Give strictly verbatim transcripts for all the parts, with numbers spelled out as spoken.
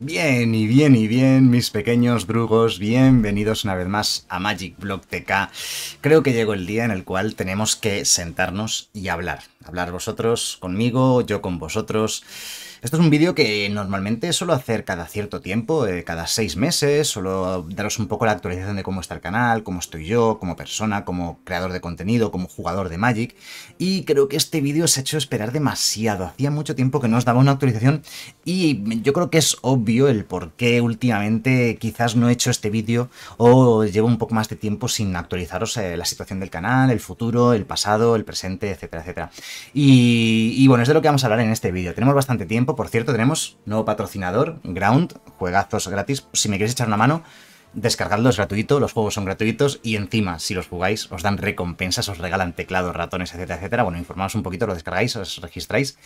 Bien y bien y bien, mis pequeños drugos, bienvenidos una vez más a MagicBlogTK. Creo que llegó el día en el cual tenemos que sentarnos y hablar. Hablar vosotros conmigo, yo con vosotros. Esto es un vídeo que normalmente suelo hacer cada cierto tiempo, eh, cada seis meses, suelo daros un poco la actualización de cómo está el canal, cómo estoy yo, como persona, como creador de contenido, como jugador de Magic, y creo que este vídeo se ha hecho esperar demasiado. Hacía mucho tiempo que no os daba una actualización y yo creo que es obvio el por qué últimamente quizás no he hecho este vídeo o llevo un poco más de tiempo sin actualizaros eh, la situación del canal, el futuro, el pasado, el presente, etcétera, etcétera. Y, y bueno, es de lo que vamos a hablar en este vídeo. Tenemos bastante tiempo. Por cierto, tenemos nuevo patrocinador, Ground, juegazos gratis. Si me queréis echar una mano, descargadlo, es gratuito, los juegos son gratuitos y encima, si los jugáis, os dan recompensas, os regalan teclados, ratones, etcétera, etcétera. Bueno, informaos un poquito, lo descargáis, os registráis.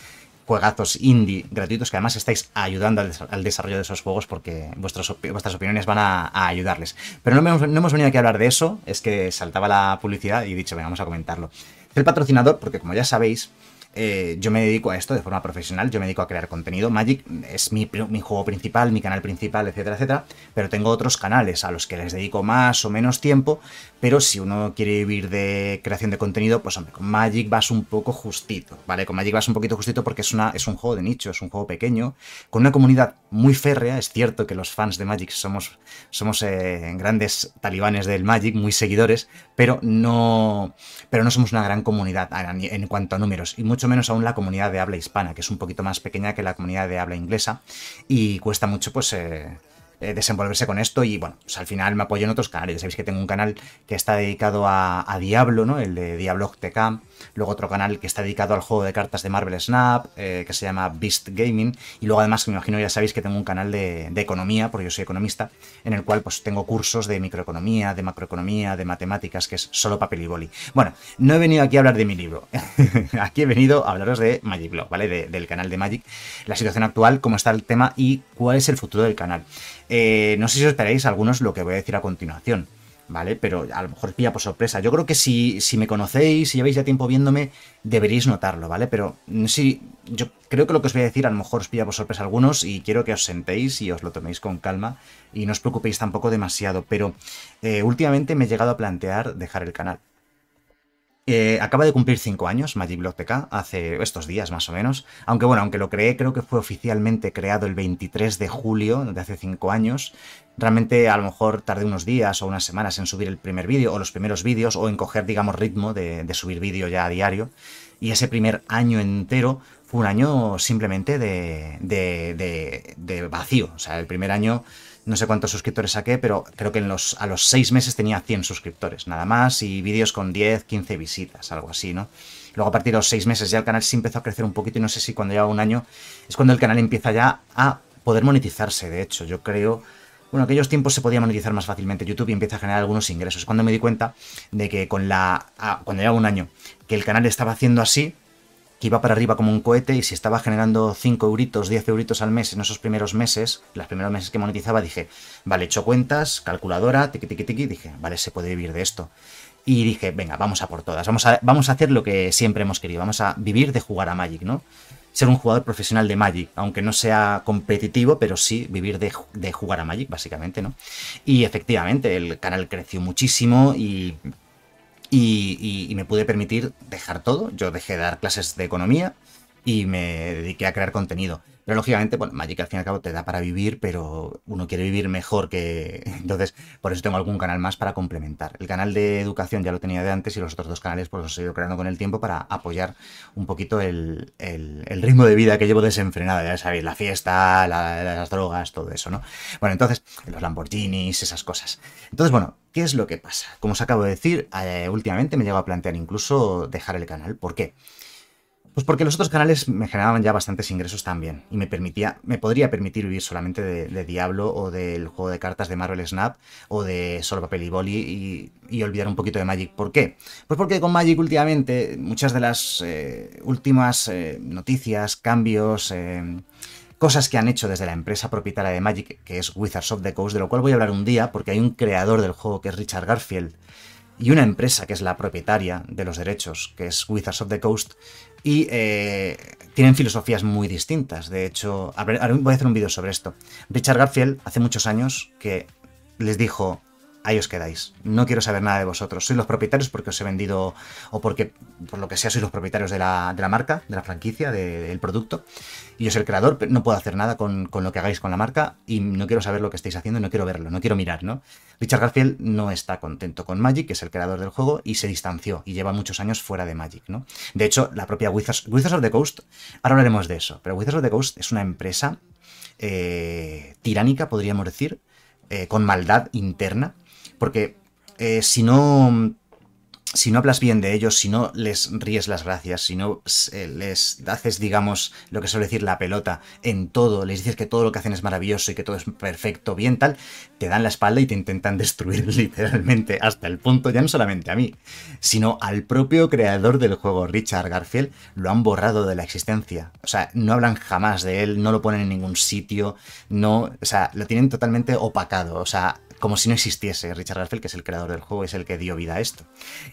Juegazos indie gratuitos que además estáis ayudando al, des al desarrollo de esos juegos porque vuestros op vuestras opiniones van a, a ayudarles. Pero no hemos, no hemos venido aquí a hablar de eso, es que saltaba la publicidad y he dicho, venga, vamos a comentarlo. El patrocinador, porque como ya sabéis, Eh, yo me dedico a esto de forma profesional, yo me dedico a crear contenido. Magic es mi, mi juego principal, mi canal principal, etcétera, etcétera, pero tengo otros canales a los que les dedico más o menos tiempo, pero si uno quiere vivir de creación de contenido, pues hombre, con Magic vas un poco justito, ¿vale? Con Magic vas un poquito justito porque es, una, es un juego de nicho, es un juego pequeño, con una comunidad muy férrea. Es cierto que los fans de Magic somos, somos eh, grandes talibanes del Magic, muy seguidores, pero no, pero no somos una gran comunidad en cuanto a números, y muchos menos aún la comunidad de habla hispana, que es un poquito más pequeña que la comunidad de habla inglesa, y cuesta mucho pues eh, eh, desenvolverse con esto. Y bueno, pues al final me apoyo en otros canales. Ya sabéis que tengo un canal que está dedicado a, a Diablo, ¿no? El de DiabloGTK. Luego otro canal que está dedicado al juego de cartas de Marvel Snap, eh, que se llama Beast Gaming. Y luego además, me imagino, ya sabéis que tengo un canal de, de economía, porque yo soy economista, en el cual pues tengo cursos de microeconomía, de macroeconomía, de matemáticas, que es solo papel y boli. Bueno, no he venido aquí a hablar de mi libro. Aquí he venido a hablaros de Magic Blog, ¿vale? De, del canal de Magic, la situación actual, cómo está el tema y cuál es el futuro del canal. Eh, no sé si os esperáis algunos lo que voy a decir a continuación, ¿vale? Pero a lo mejor pilla por sorpresa. Yo creo que si, si me conocéis, si lleváis ya tiempo viéndome, deberéis notarlo, ¿vale? Pero sí, yo creo que lo que os voy a decir a lo mejor os pilla por sorpresa a algunos y quiero que os sentéis y os lo toméis con calma y no os preocupéis tampoco demasiado. Pero eh, últimamente me he llegado a plantear dejar el canal. Eh, acaba de cumplir cinco años MagicBlogTK, hace estos días más o menos, aunque bueno, aunque lo creé, creo que fue oficialmente creado el veintitrés de julio de hace cinco años. Realmente a lo mejor tardé unos días o unas semanas en subir el primer vídeo o los primeros vídeos o en coger, digamos, ritmo de, de subir vídeo ya a diario, y ese primer año entero fue un año simplemente de, de, de, de vacío. O sea, el primer año no sé cuántos suscriptores saqué, pero creo que en los, a los seis meses tenía cien suscriptores, nada más, y vídeos con diez, quince visitas, algo así, ¿no? Luego a partir de los seis meses ya el canal sí empezó a crecer un poquito, y no sé si cuando lleva un año es cuando el canal empieza ya a poder monetizarse. De hecho, yo creo... Bueno, aquellos tiempos se podía monetizar más fácilmente YouTube y empieza a generar algunos ingresos. Cuando me di cuenta de que con la... Ah, cuando llevaba un año, que el canal estaba haciendo así, que iba para arriba como un cohete, y si estaba generando cinco euritos, diez euritos al mes en esos primeros meses, los primeros meses que monetizaba, dije, vale, he hecho cuentas, calculadora, tiqui, tiqui, tiqui, dije, vale, se puede vivir de esto. Y dije, venga, vamos a por todas, vamos a, vamos a hacer lo que siempre hemos querido, vamos a vivir de jugar a Magic, ¿no? Ser un jugador profesional de Magic, aunque no sea competitivo, pero sí vivir de, de jugar a Magic, básicamente, ¿no? Y efectivamente, el canal creció muchísimo y... Y, y, y me pude permitir dejar todo. Yo dejé de dar clases de economía y me dediqué a crear contenido. Pero lógicamente, bueno, Magic al fin y al cabo te da para vivir, pero uno quiere vivir mejor que... Entonces, por eso tengo algún canal más para complementar. El canal de educación ya lo tenía de antes y los otros dos canales pues los he ido creando con el tiempo para apoyar un poquito el, el, el ritmo de vida que llevo desenfrenada. Ya sabéis, la fiesta, la, las drogas, todo eso, ¿no? Bueno, entonces, los Lamborghinis, esas cosas. Entonces, bueno... ¿Qué es lo que pasa? Como os acabo de decir, eh, últimamente me he llegado a plantear incluso dejar el canal. ¿Por qué? Pues porque los otros canales me generaban ya bastantes ingresos también y me permitía, me podría permitir vivir solamente de, de Diablo o del juego de cartas de Marvel Snap o de solo papel y boli y, y olvidar un poquito de Magic. ¿Por qué? Pues porque con Magic últimamente muchas de las eh, últimas eh, noticias, cambios... Eh, Cosas que han hecho desde la empresa propietaria de Magic, que es Wizards of the Coast, de lo cual voy a hablar un día, porque hay un creador del juego que es Richard Garfield, y una empresa que es la propietaria de los derechos, que es Wizards of the Coast, y eh, tienen filosofías muy distintas. De hecho, voy a hacer un vídeo sobre esto. Richard Garfield hace muchos años que les dijo: ahí os quedáis, no quiero saber nada de vosotros, sois los propietarios porque os he vendido, o porque, por lo que sea, sois los propietarios de la, de la marca, de la franquicia, de, del producto, y yo soy el creador, pero no puedo hacer nada con, con lo que hagáis con la marca, y no quiero saber lo que estáis haciendo, no quiero verlo, no quiero mirar, ¿no? Richard Garfield no está contento con Magic, que es el creador del juego, y se distanció, y lleva muchos años fuera de Magic, ¿no? De hecho, la propia Wizards, Wizards of the Coast, ahora hablaremos de eso, pero Wizards of the Coast es una empresa eh, tiránica, podríamos decir, eh, con maldad interna, porque eh, si no si no hablas bien de ellos, si no les ríes las gracias, si no eh, les haces, digamos, lo que suele decir la pelota en todo, les dices que todo lo que hacen es maravilloso y que todo es perfecto, bien, tal, te dan la espalda y te intentan destruir literalmente hasta el punto, ya no solamente a mí, sino al propio creador del juego, Richard Garfield, lo han borrado de la existencia. O sea, no hablan jamás de él, no lo ponen en ningún sitio, no, o sea, lo tienen totalmente opacado, o sea, como si no existiese Richard Garfield, que es el creador del juego, es el que dio vida a esto.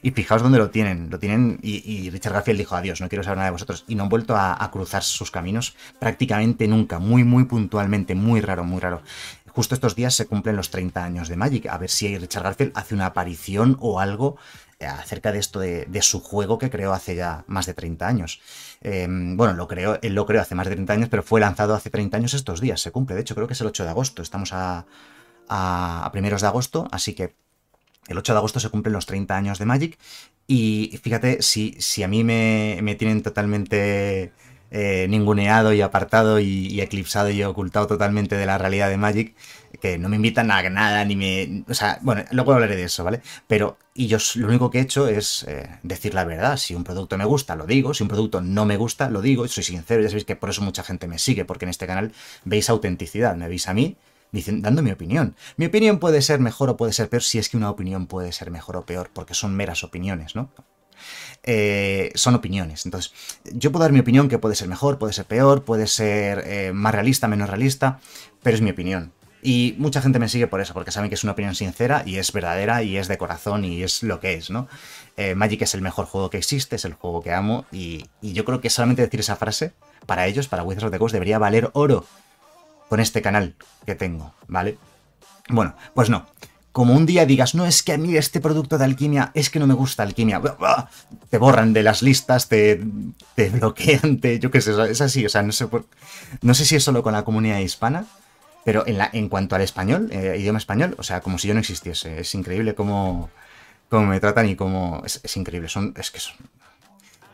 Y fijaos dónde lo tienen, lo tienen y, y Richard Garfield dijo: adiós, no quiero saber nada de vosotros, y no han vuelto a, a cruzar sus caminos prácticamente nunca, muy muy puntualmente, muy raro, muy raro. Justo estos días se cumplen los treinta años de Magic, a ver si Richard Garfield hace una aparición o algo acerca de esto de, de su juego que creó hace ya más de treinta años. Eh, bueno, lo creó, él lo creó hace más de treinta años, pero fue lanzado hace treinta años estos días, se cumple, de hecho creo que es el ocho de agosto, estamos a... a primeros de agosto, así que el ocho de agosto se cumplen los treinta años de Magic, y fíjate, si, si a mí me, me tienen totalmente eh, ninguneado y apartado y, y eclipsado y ocultado totalmente de la realidad de Magic, que no me invitan a nada, ni me... O sea, bueno, luego hablaré de eso, ¿vale? Pero y yo lo único que he hecho es eh, decir la verdad. Si un producto me gusta, lo digo. Si un producto no me gusta, lo digo. Soy sincero, ya sabéis que por eso mucha gente me sigue, porque en este canal veis autenticidad, me veis a mí dicen, dando mi opinión. Mi opinión puede ser mejor o puede ser peor, si es que una opinión puede ser mejor o peor, porque son meras opiniones, ¿no? Eh, son opiniones. Entonces, yo puedo dar mi opinión, que puede ser mejor, puede ser peor, puede ser eh, más realista, menos realista, pero es mi opinión. Y mucha gente me sigue por eso, porque saben que es una opinión sincera y es verdadera y es de corazón y es lo que es, ¿no? Eh, Magic es el mejor juego que existe, es el juego que amo, y, y yo creo que solamente decir esa frase, para ellos, para Wizards of the Coast, debería valer oro. Con este canal que tengo, ¿vale? Bueno, pues no. Como un día digas, no, es que a mí este producto de alquimia, es que no me gusta alquimia. Te borran de las listas, te, te bloquean, te, yo qué sé, es así. O sea, no sé, por, no sé si es solo con la comunidad hispana, pero en, la, en cuanto al español, eh, idioma español, o sea, como si yo no existiese. Es increíble cómo, cómo me tratan y cómo... Es, es increíble, son, es que son...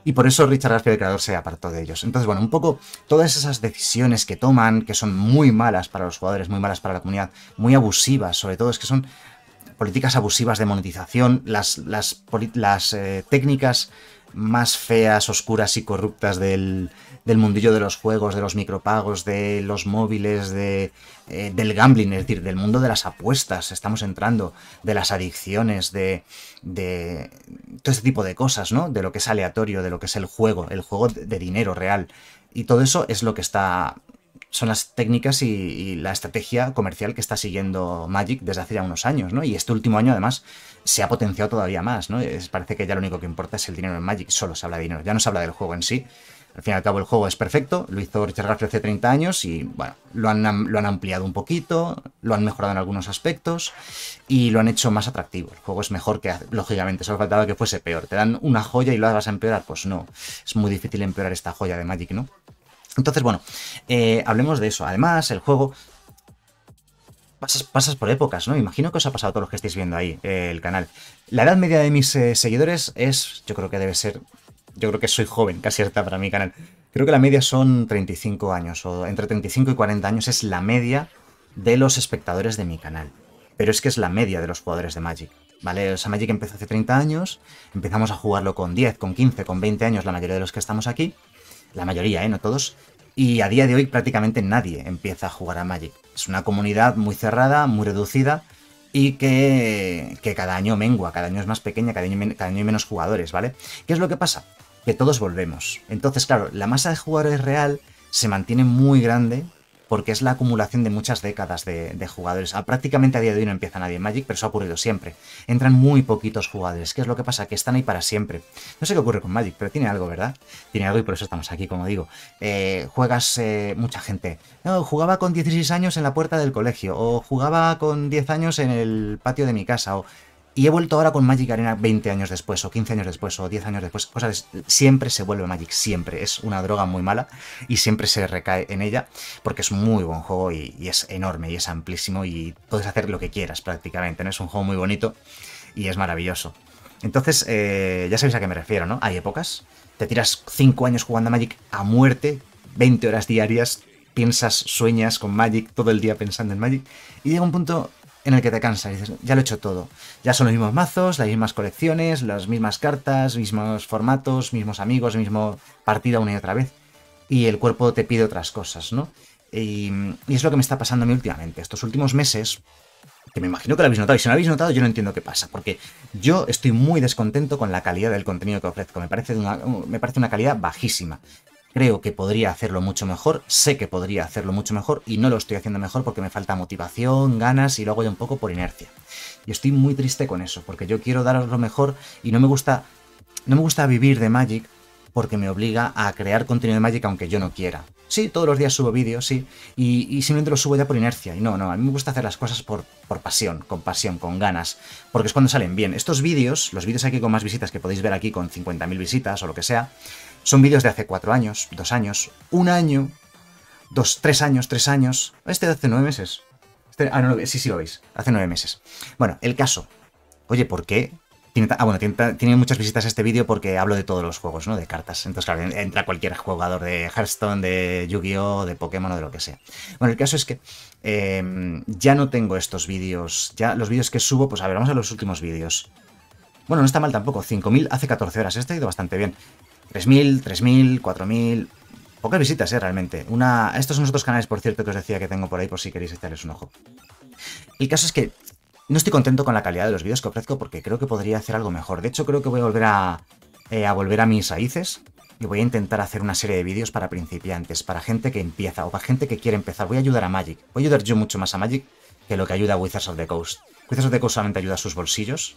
Y por eso Richard Garfield, el creador, se apartó de ellos. Entonces, bueno, un poco todas esas decisiones que toman, que son muy malas para los jugadores, muy malas para la comunidad, muy abusivas, sobre todo es que son políticas abusivas de monetización, las, las, las eh, técnicas más feas, oscuras y corruptas del, del mundillo de los juegos, de los micropagos, de los móviles, de, eh, del gambling, es decir, del mundo de las apuestas, estamos entrando, de las adicciones, de... de todo este tipo de cosas, ¿no? De lo que es aleatorio, de lo que es el juego, el juego de dinero real. Y todo eso es lo que está... Son las técnicas y, y la estrategia comercial que está siguiendo Magic desde hace ya unos años, ¿no? Y este último año, además, se ha potenciado todavía más, ¿no? Es, parece que ya lo único que importa es el dinero en Magic, solo se habla de dinero, ya no se habla del juego en sí. Al fin y al cabo, el juego es perfecto, lo hizo Richard Garfield hace treinta años y, bueno, lo han, lo han ampliado un poquito, lo han mejorado en algunos aspectos y lo han hecho más atractivo. El juego es mejor que, lógicamente, solo faltaba que fuese peor. Te dan una joya y lo vas a empeorar, pues no, es muy difícil empeorar esta joya de Magic, ¿no? Entonces, bueno, eh, hablemos de eso. Además, el juego... Pasas, pasas por épocas, ¿no? Imagino que os ha pasado a todos los que estáis viendo ahí eh, el canal. La edad media de mis eh, seguidores es... Yo creo que debe ser... Yo creo que soy joven, casi hasta para mi canal. Creo que la media son treinta y cinco años, o entre treinta y cinco y cuarenta años es la media de los espectadores de mi canal. Pero es que es la media de los jugadores de Magic, ¿vale? O sea, Magic empezó hace treinta años, empezamos a jugarlo con diez, con quince, con veinte años, la mayoría de los que estamos aquí. La mayoría, ¿eh? No todos. Y a día de hoy prácticamente nadie empieza a jugar a Magic. Es una comunidad muy cerrada, muy reducida, y que, que cada año mengua, cada año es más pequeña, cada año, cada año hay menos jugadores, ¿vale? ¿Qué es lo que pasa? Que todos volvemos. Entonces, claro, la masa de jugadores real se mantiene muy grande porque es la acumulación de muchas décadas de, de jugadores. A, prácticamente a día de hoy no empieza nadie en Magic, pero eso ha ocurrido siempre. Entran muy poquitos jugadores. ¿Qué es lo que pasa? Que están ahí para siempre. No sé qué ocurre con Magic, pero tiene algo, ¿verdad? Tiene algo y por eso estamos aquí, como digo. Eh, juegas eh, mucha gente. No, jugaba con dieciséis años en la puerta del colegio, o jugaba con diez años en el patio de mi casa, o... Y he vuelto ahora con Magic Arena veinte años después, o quince años después, o diez años después. Cosas, siempre se vuelve Magic, siempre. Es una droga muy mala y siempre se recae en ella, porque es un muy buen juego y, y es enorme y es amplísimo y puedes hacer lo que quieras prácticamente, ¿no? Es un juego muy bonito y es maravilloso. Entonces, eh, ya sabéis a qué me refiero, ¿no? Hay épocas. Te tiras cinco años jugando a Magic a muerte, veinte horas diarias, piensas, sueñas con Magic, todo el día pensando en Magic, y llega un punto en el que te cansas y dices, ya lo he hecho todo. Ya son los mismos mazos, las mismas colecciones, las mismas cartas, mismos formatos, mismos amigos, mismo partida una y otra vez. Y el cuerpo te pide otras cosas, ¿no? Y, y es lo que me está pasando a mí últimamente. Estos últimos meses, que me imagino que lo habéis notado, y si no lo habéis notado yo no entiendo qué pasa, porque yo estoy muy descontento con la calidad del contenido que ofrezco. Me parece una, me parece una calidad bajísima. Creo que podría hacerlo mucho mejor, sé que podría hacerlo mucho mejor y no lo estoy haciendo mejor porque me falta motivación, ganas y lo hago ya un poco por inercia. Y estoy muy triste con eso porque yo quiero daros lo mejor y no me gusta, no me gusta vivir de Magic porque me obliga a crear contenido de Magic aunque yo no quiera. Sí, todos los días subo vídeos, sí, y, y simplemente los subo ya por inercia. Y no, no, a mí me gusta hacer las cosas por, por pasión, con pasión, con ganas, porque es cuando salen bien. Estos vídeos, los vídeos aquí con más visitas que podéis ver aquí con cincuenta mil visitas o lo que sea, son vídeos de hace cuatro años, dos años, un año, dos, tres años, tres años. Este de hace nueve meses. Este, ah, no, no, sí, sí lo veis. Hace nueve meses. Bueno, el caso. Oye, ¿por qué? Tiene, ah, bueno, tiene, tiene muchas visitas a este vídeo porque hablo de todos los juegos, ¿no? De cartas. Entonces, claro, entra cualquier jugador de Hearthstone, de Yu-Gi-Oh, de Pokémon o de lo que sea. Bueno, el caso es que eh, ya no tengo estos vídeos. Ya los vídeos que subo, pues a ver, vamos a los últimos vídeos. Bueno, no está mal tampoco. cinco mil hace catorce horas. Este ha ido bastante bien. tres mil, tres mil, cuatro mil... Pocas visitas, ¿eh? Realmente. Una... Estos son los otros canales, por cierto, que os decía que tengo por ahí, por si queréis echarles un ojo. El caso es que no estoy contento con la calidad de los vídeos que ofrezco porque creo que podría hacer algo mejor. De hecho, creo que voy a volver a, eh, a, volver a mis raíces y voy a intentar hacer una serie de vídeos para principiantes, para gente que empieza o para gente que quiere empezar. Voy a ayudar a Magic. Voy a ayudar yo mucho más a Magic que lo que ayuda a Wizards of the Coast. Wizards of the Coast solamente ayuda a sus bolsillos.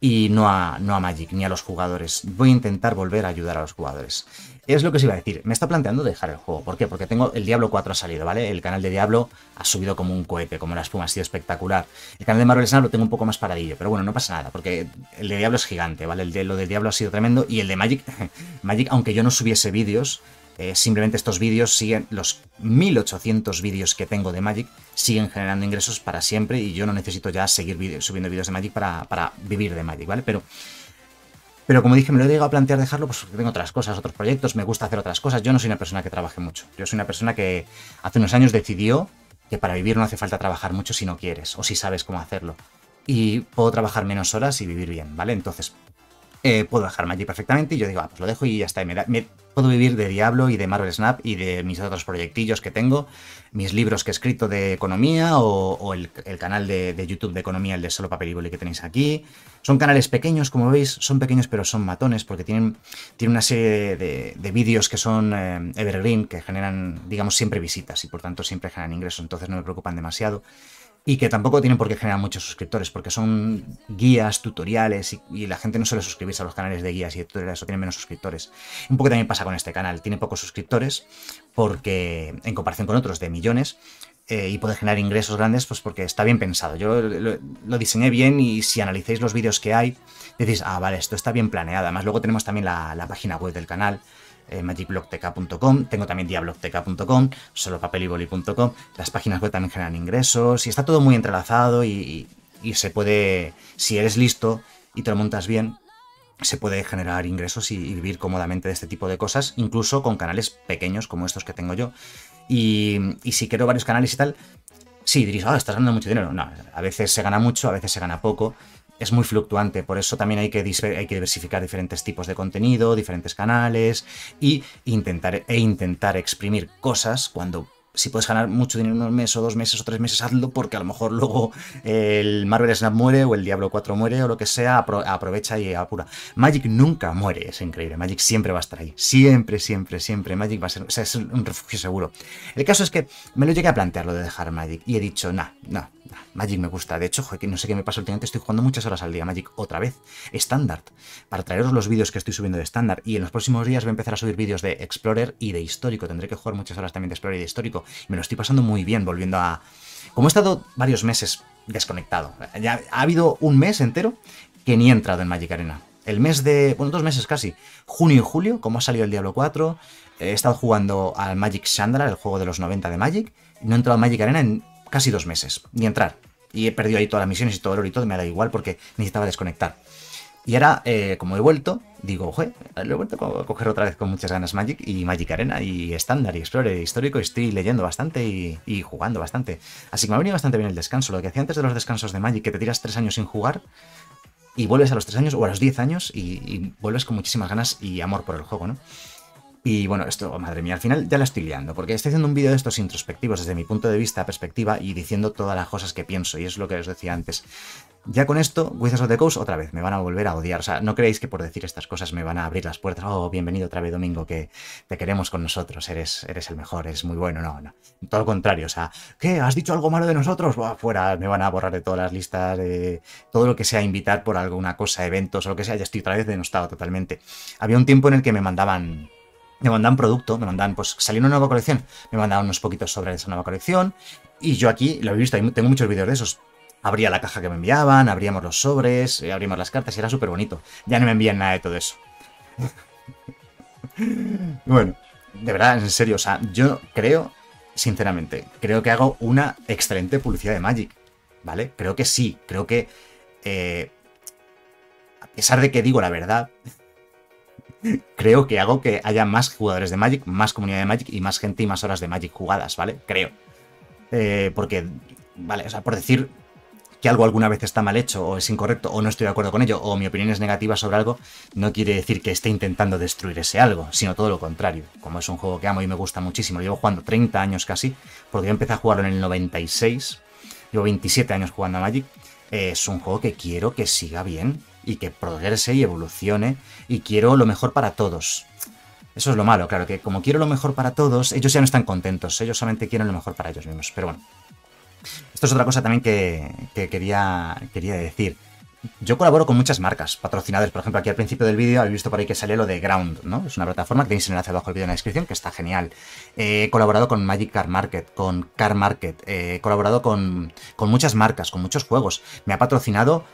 Y no a, no a Magic, ni a los jugadores. Voy a intentar volver a ayudar a los jugadores. Es lo que os iba a decir. Me está planteando dejar el juego. ¿Por qué? Porque tengo el Diablo cuatro ha salido, ¿vale? El canal de Diablo ha subido como un cohete, como la espuma, ha sido espectacular. El canal de Marvel Snap lo tengo un poco más paradillo, pero bueno, no pasa nada, porque el de Diablo es gigante, ¿vale? El de, lo del Diablo ha sido tremendo y el de Magic, Magic, aunque yo no subiese vídeos, eh, simplemente estos vídeos siguen, los mil ochocientos vídeos que tengo de Magic, siguen generando ingresos para siempre y yo no necesito ya seguir video, subiendo vídeos de Magic para, para vivir de Magic, ¿vale? Pero, pero como dije, me lo he llegado a plantear dejarlo pues porque tengo otras cosas, otros proyectos, me gusta hacer otras cosas. Yo no soy una persona que trabaje mucho. Yo soy una persona que hace unos años decidió que para vivir no hace falta trabajar mucho si no quieres o si sabes cómo hacerlo. Y puedo trabajar menos horas y vivir bien, ¿vale? Entonces... Eh, puedo dejar Magic perfectamente y yo digo, ah, pues lo dejo y ya está. Y me da, me, puedo vivir de Diablo y de Marvel Snap y de mis otros proyectillos que tengo, mis libros que he escrito de economía o, o el, el canal de, de YouTube de economía, el de Solo Papel y Boli que tenéis aquí. Son canales pequeños, como veis, son pequeños pero son matones porque tienen, tienen una serie de, de, de vídeos que son eh, evergreen, que generan, digamos, siempre visitas y por tanto siempre generan ingresos, entonces no me preocupan demasiado. Y que tampoco tienen por qué generar muchos suscriptores, porque son guías, tutoriales, y, y la gente no suele suscribirse a los canales de guías y de tutoriales, o tienen menos suscriptores. Un poco también pasa con este canal, tiene pocos suscriptores, porque en comparación con otros de millones, eh, y puede generar ingresos grandes, pues porque está bien pensado. Yo lo, lo diseñé bien y si analicéis los vídeos que hay, decís, ah, vale, esto está bien planeado. Además, luego tenemos también la, la página web del canal, magic blog T K punto com, tengo también diablo T K punto com, solo papel y boli punto com, las páginas web también generan ingresos y está todo muy entrelazado y, y, y se puede, si eres listo y te lo montas bien, se puede generar ingresos y, y vivir cómodamente de este tipo de cosas, incluso con canales pequeños como estos que tengo yo. Y, y si quiero varios canales y tal, sí, diréis, ah, oh, estás ganando mucho dinero. No, a veces se gana mucho, a veces se gana poco. Es muy fluctuante, por eso también hay que, hay que diversificar diferentes tipos de contenido, diferentes canales y intentar, e intentar exprimir cosas cuando si puedes ganar mucho dinero en un mes o dos meses o tres meses, hazlo, porque a lo mejor luego el Marvel Snap muere o el Diablo cuatro muere o lo que sea, apro aprovecha y apura. Magic nunca muere, es increíble. Magic siempre va a estar ahí. Siempre, siempre, siempre. Magic va a ser, o sea, es un refugio seguro. El caso es que me lo llegué a plantear lo de dejar Magic y he dicho, nah, nah, nah, Magic me gusta. De hecho, joder, que no sé qué me pasa últimamente, estoy jugando muchas horas al día Magic otra vez. Estándar. Para traeros los vídeos que estoy subiendo de estándar, y en los próximos días voy a empezar a subir vídeos de Explorer y de Histórico. Tendré que jugar muchas horas también de Explorer y de Histórico. Me lo estoy pasando muy bien volviendo a... Como he estado varios meses desconectado, ya ha habido un mes entero que ni he entrado en Magic Arena. El mes de... bueno, dos meses casi. Junio y julio, como ha salido el Diablo cuatro, he estado jugando al Magic Shandalar, el juego de los noventa de Magic. No he entrado en Magic Arena en casi dos meses, ni entrar. Y he perdido ahí todas las misiones y todo el oro y todo, me da igual porque necesitaba desconectar. Y ahora, eh, como he vuelto, digo, joder, lo he vuelto a coger otra vez con muchas ganas Magic y Magic Arena y estándar y Explorer y histórico. Estoy leyendo bastante y, y jugando bastante. Así que me ha venido bastante bien el descanso. Lo que hacía antes de los descansos de Magic, que te tiras tres años sin jugar y vuelves a los tres años o a los diez años y, y vuelves con muchísimas ganas y amor por el juego, ¿no? Y bueno, esto, madre mía, al final ya la estoy liando, porque estoy haciendo un vídeo de estos introspectivos desde mi punto de vista, perspectiva, y diciendo todas las cosas que pienso, y es lo que os decía antes. Ya con esto, Wizards of the Coast otra vez, me van a volver a odiar. O sea, no creéis que por decir estas cosas me van a abrir las puertas. Oh, bienvenido otra vez, Domingo, que te queremos con nosotros, eres, eres el mejor, eres muy bueno. No, no, todo lo contrario. O sea, ¿qué? ¿Has dicho algo malo de nosotros? Buah, fuera, me van a borrar de todas las listas, de todo lo que sea invitar por alguna cosa, eventos o lo que sea. Ya estoy otra vez denostado totalmente. Había un tiempo en el que me mandaban... Me mandan producto, me mandan, pues salió una nueva colección, me mandaban unos poquitos sobre esa nueva colección, y yo aquí, lo habéis visto, tengo muchos vídeos de esos. Abría la caja que me enviaban, abríamos los sobres, abríamos las cartas, y era súper bonito. Ya no me envían nada de todo eso. Bueno, de verdad, en serio, o sea, yo creo, sinceramente, creo que hago una excelente publicidad de Magic, ¿vale? Creo que sí, creo que, eh, a pesar de que digo la verdad... Creo que hago que haya más jugadores de Magic, más comunidad de Magic y más gente y más horas de Magic jugadas, ¿vale? Creo. Eh, porque, vale, o sea, por decir que algo alguna vez está mal hecho o es incorrecto o no estoy de acuerdo con ello o mi opinión es negativa sobre algo, no quiere decir que esté intentando destruir ese algo, sino todo lo contrario. Como es un juego que amo y me gusta muchísimo, lo llevo jugando treinta años casi, porque yo empecé a jugarlo en el noventa y seis, llevo veintisiete años jugando a Magic, eh, es un juego que quiero que siga bien. Y que progrese y evolucione, y quiero lo mejor para todos. Eso es lo malo, claro, que como quiero lo mejor para todos, ellos ya no están contentos, ellos solamente quieren lo mejor para ellos mismos. Pero bueno, esto es otra cosa también que, que quería, quería decir. Yo colaboro con muchas marcas, patrocinadores. Por ejemplo, aquí al principio del vídeo habéis visto por ahí que sale lo de Ground, ¿no? Es una plataforma que tenéis enlace abajo el vídeo en la descripción, que está genial. Eh, he colaborado con Magic Card Market, con Card Market, eh, he colaborado con, con muchas marcas, con muchos juegos. Me ha patrocinado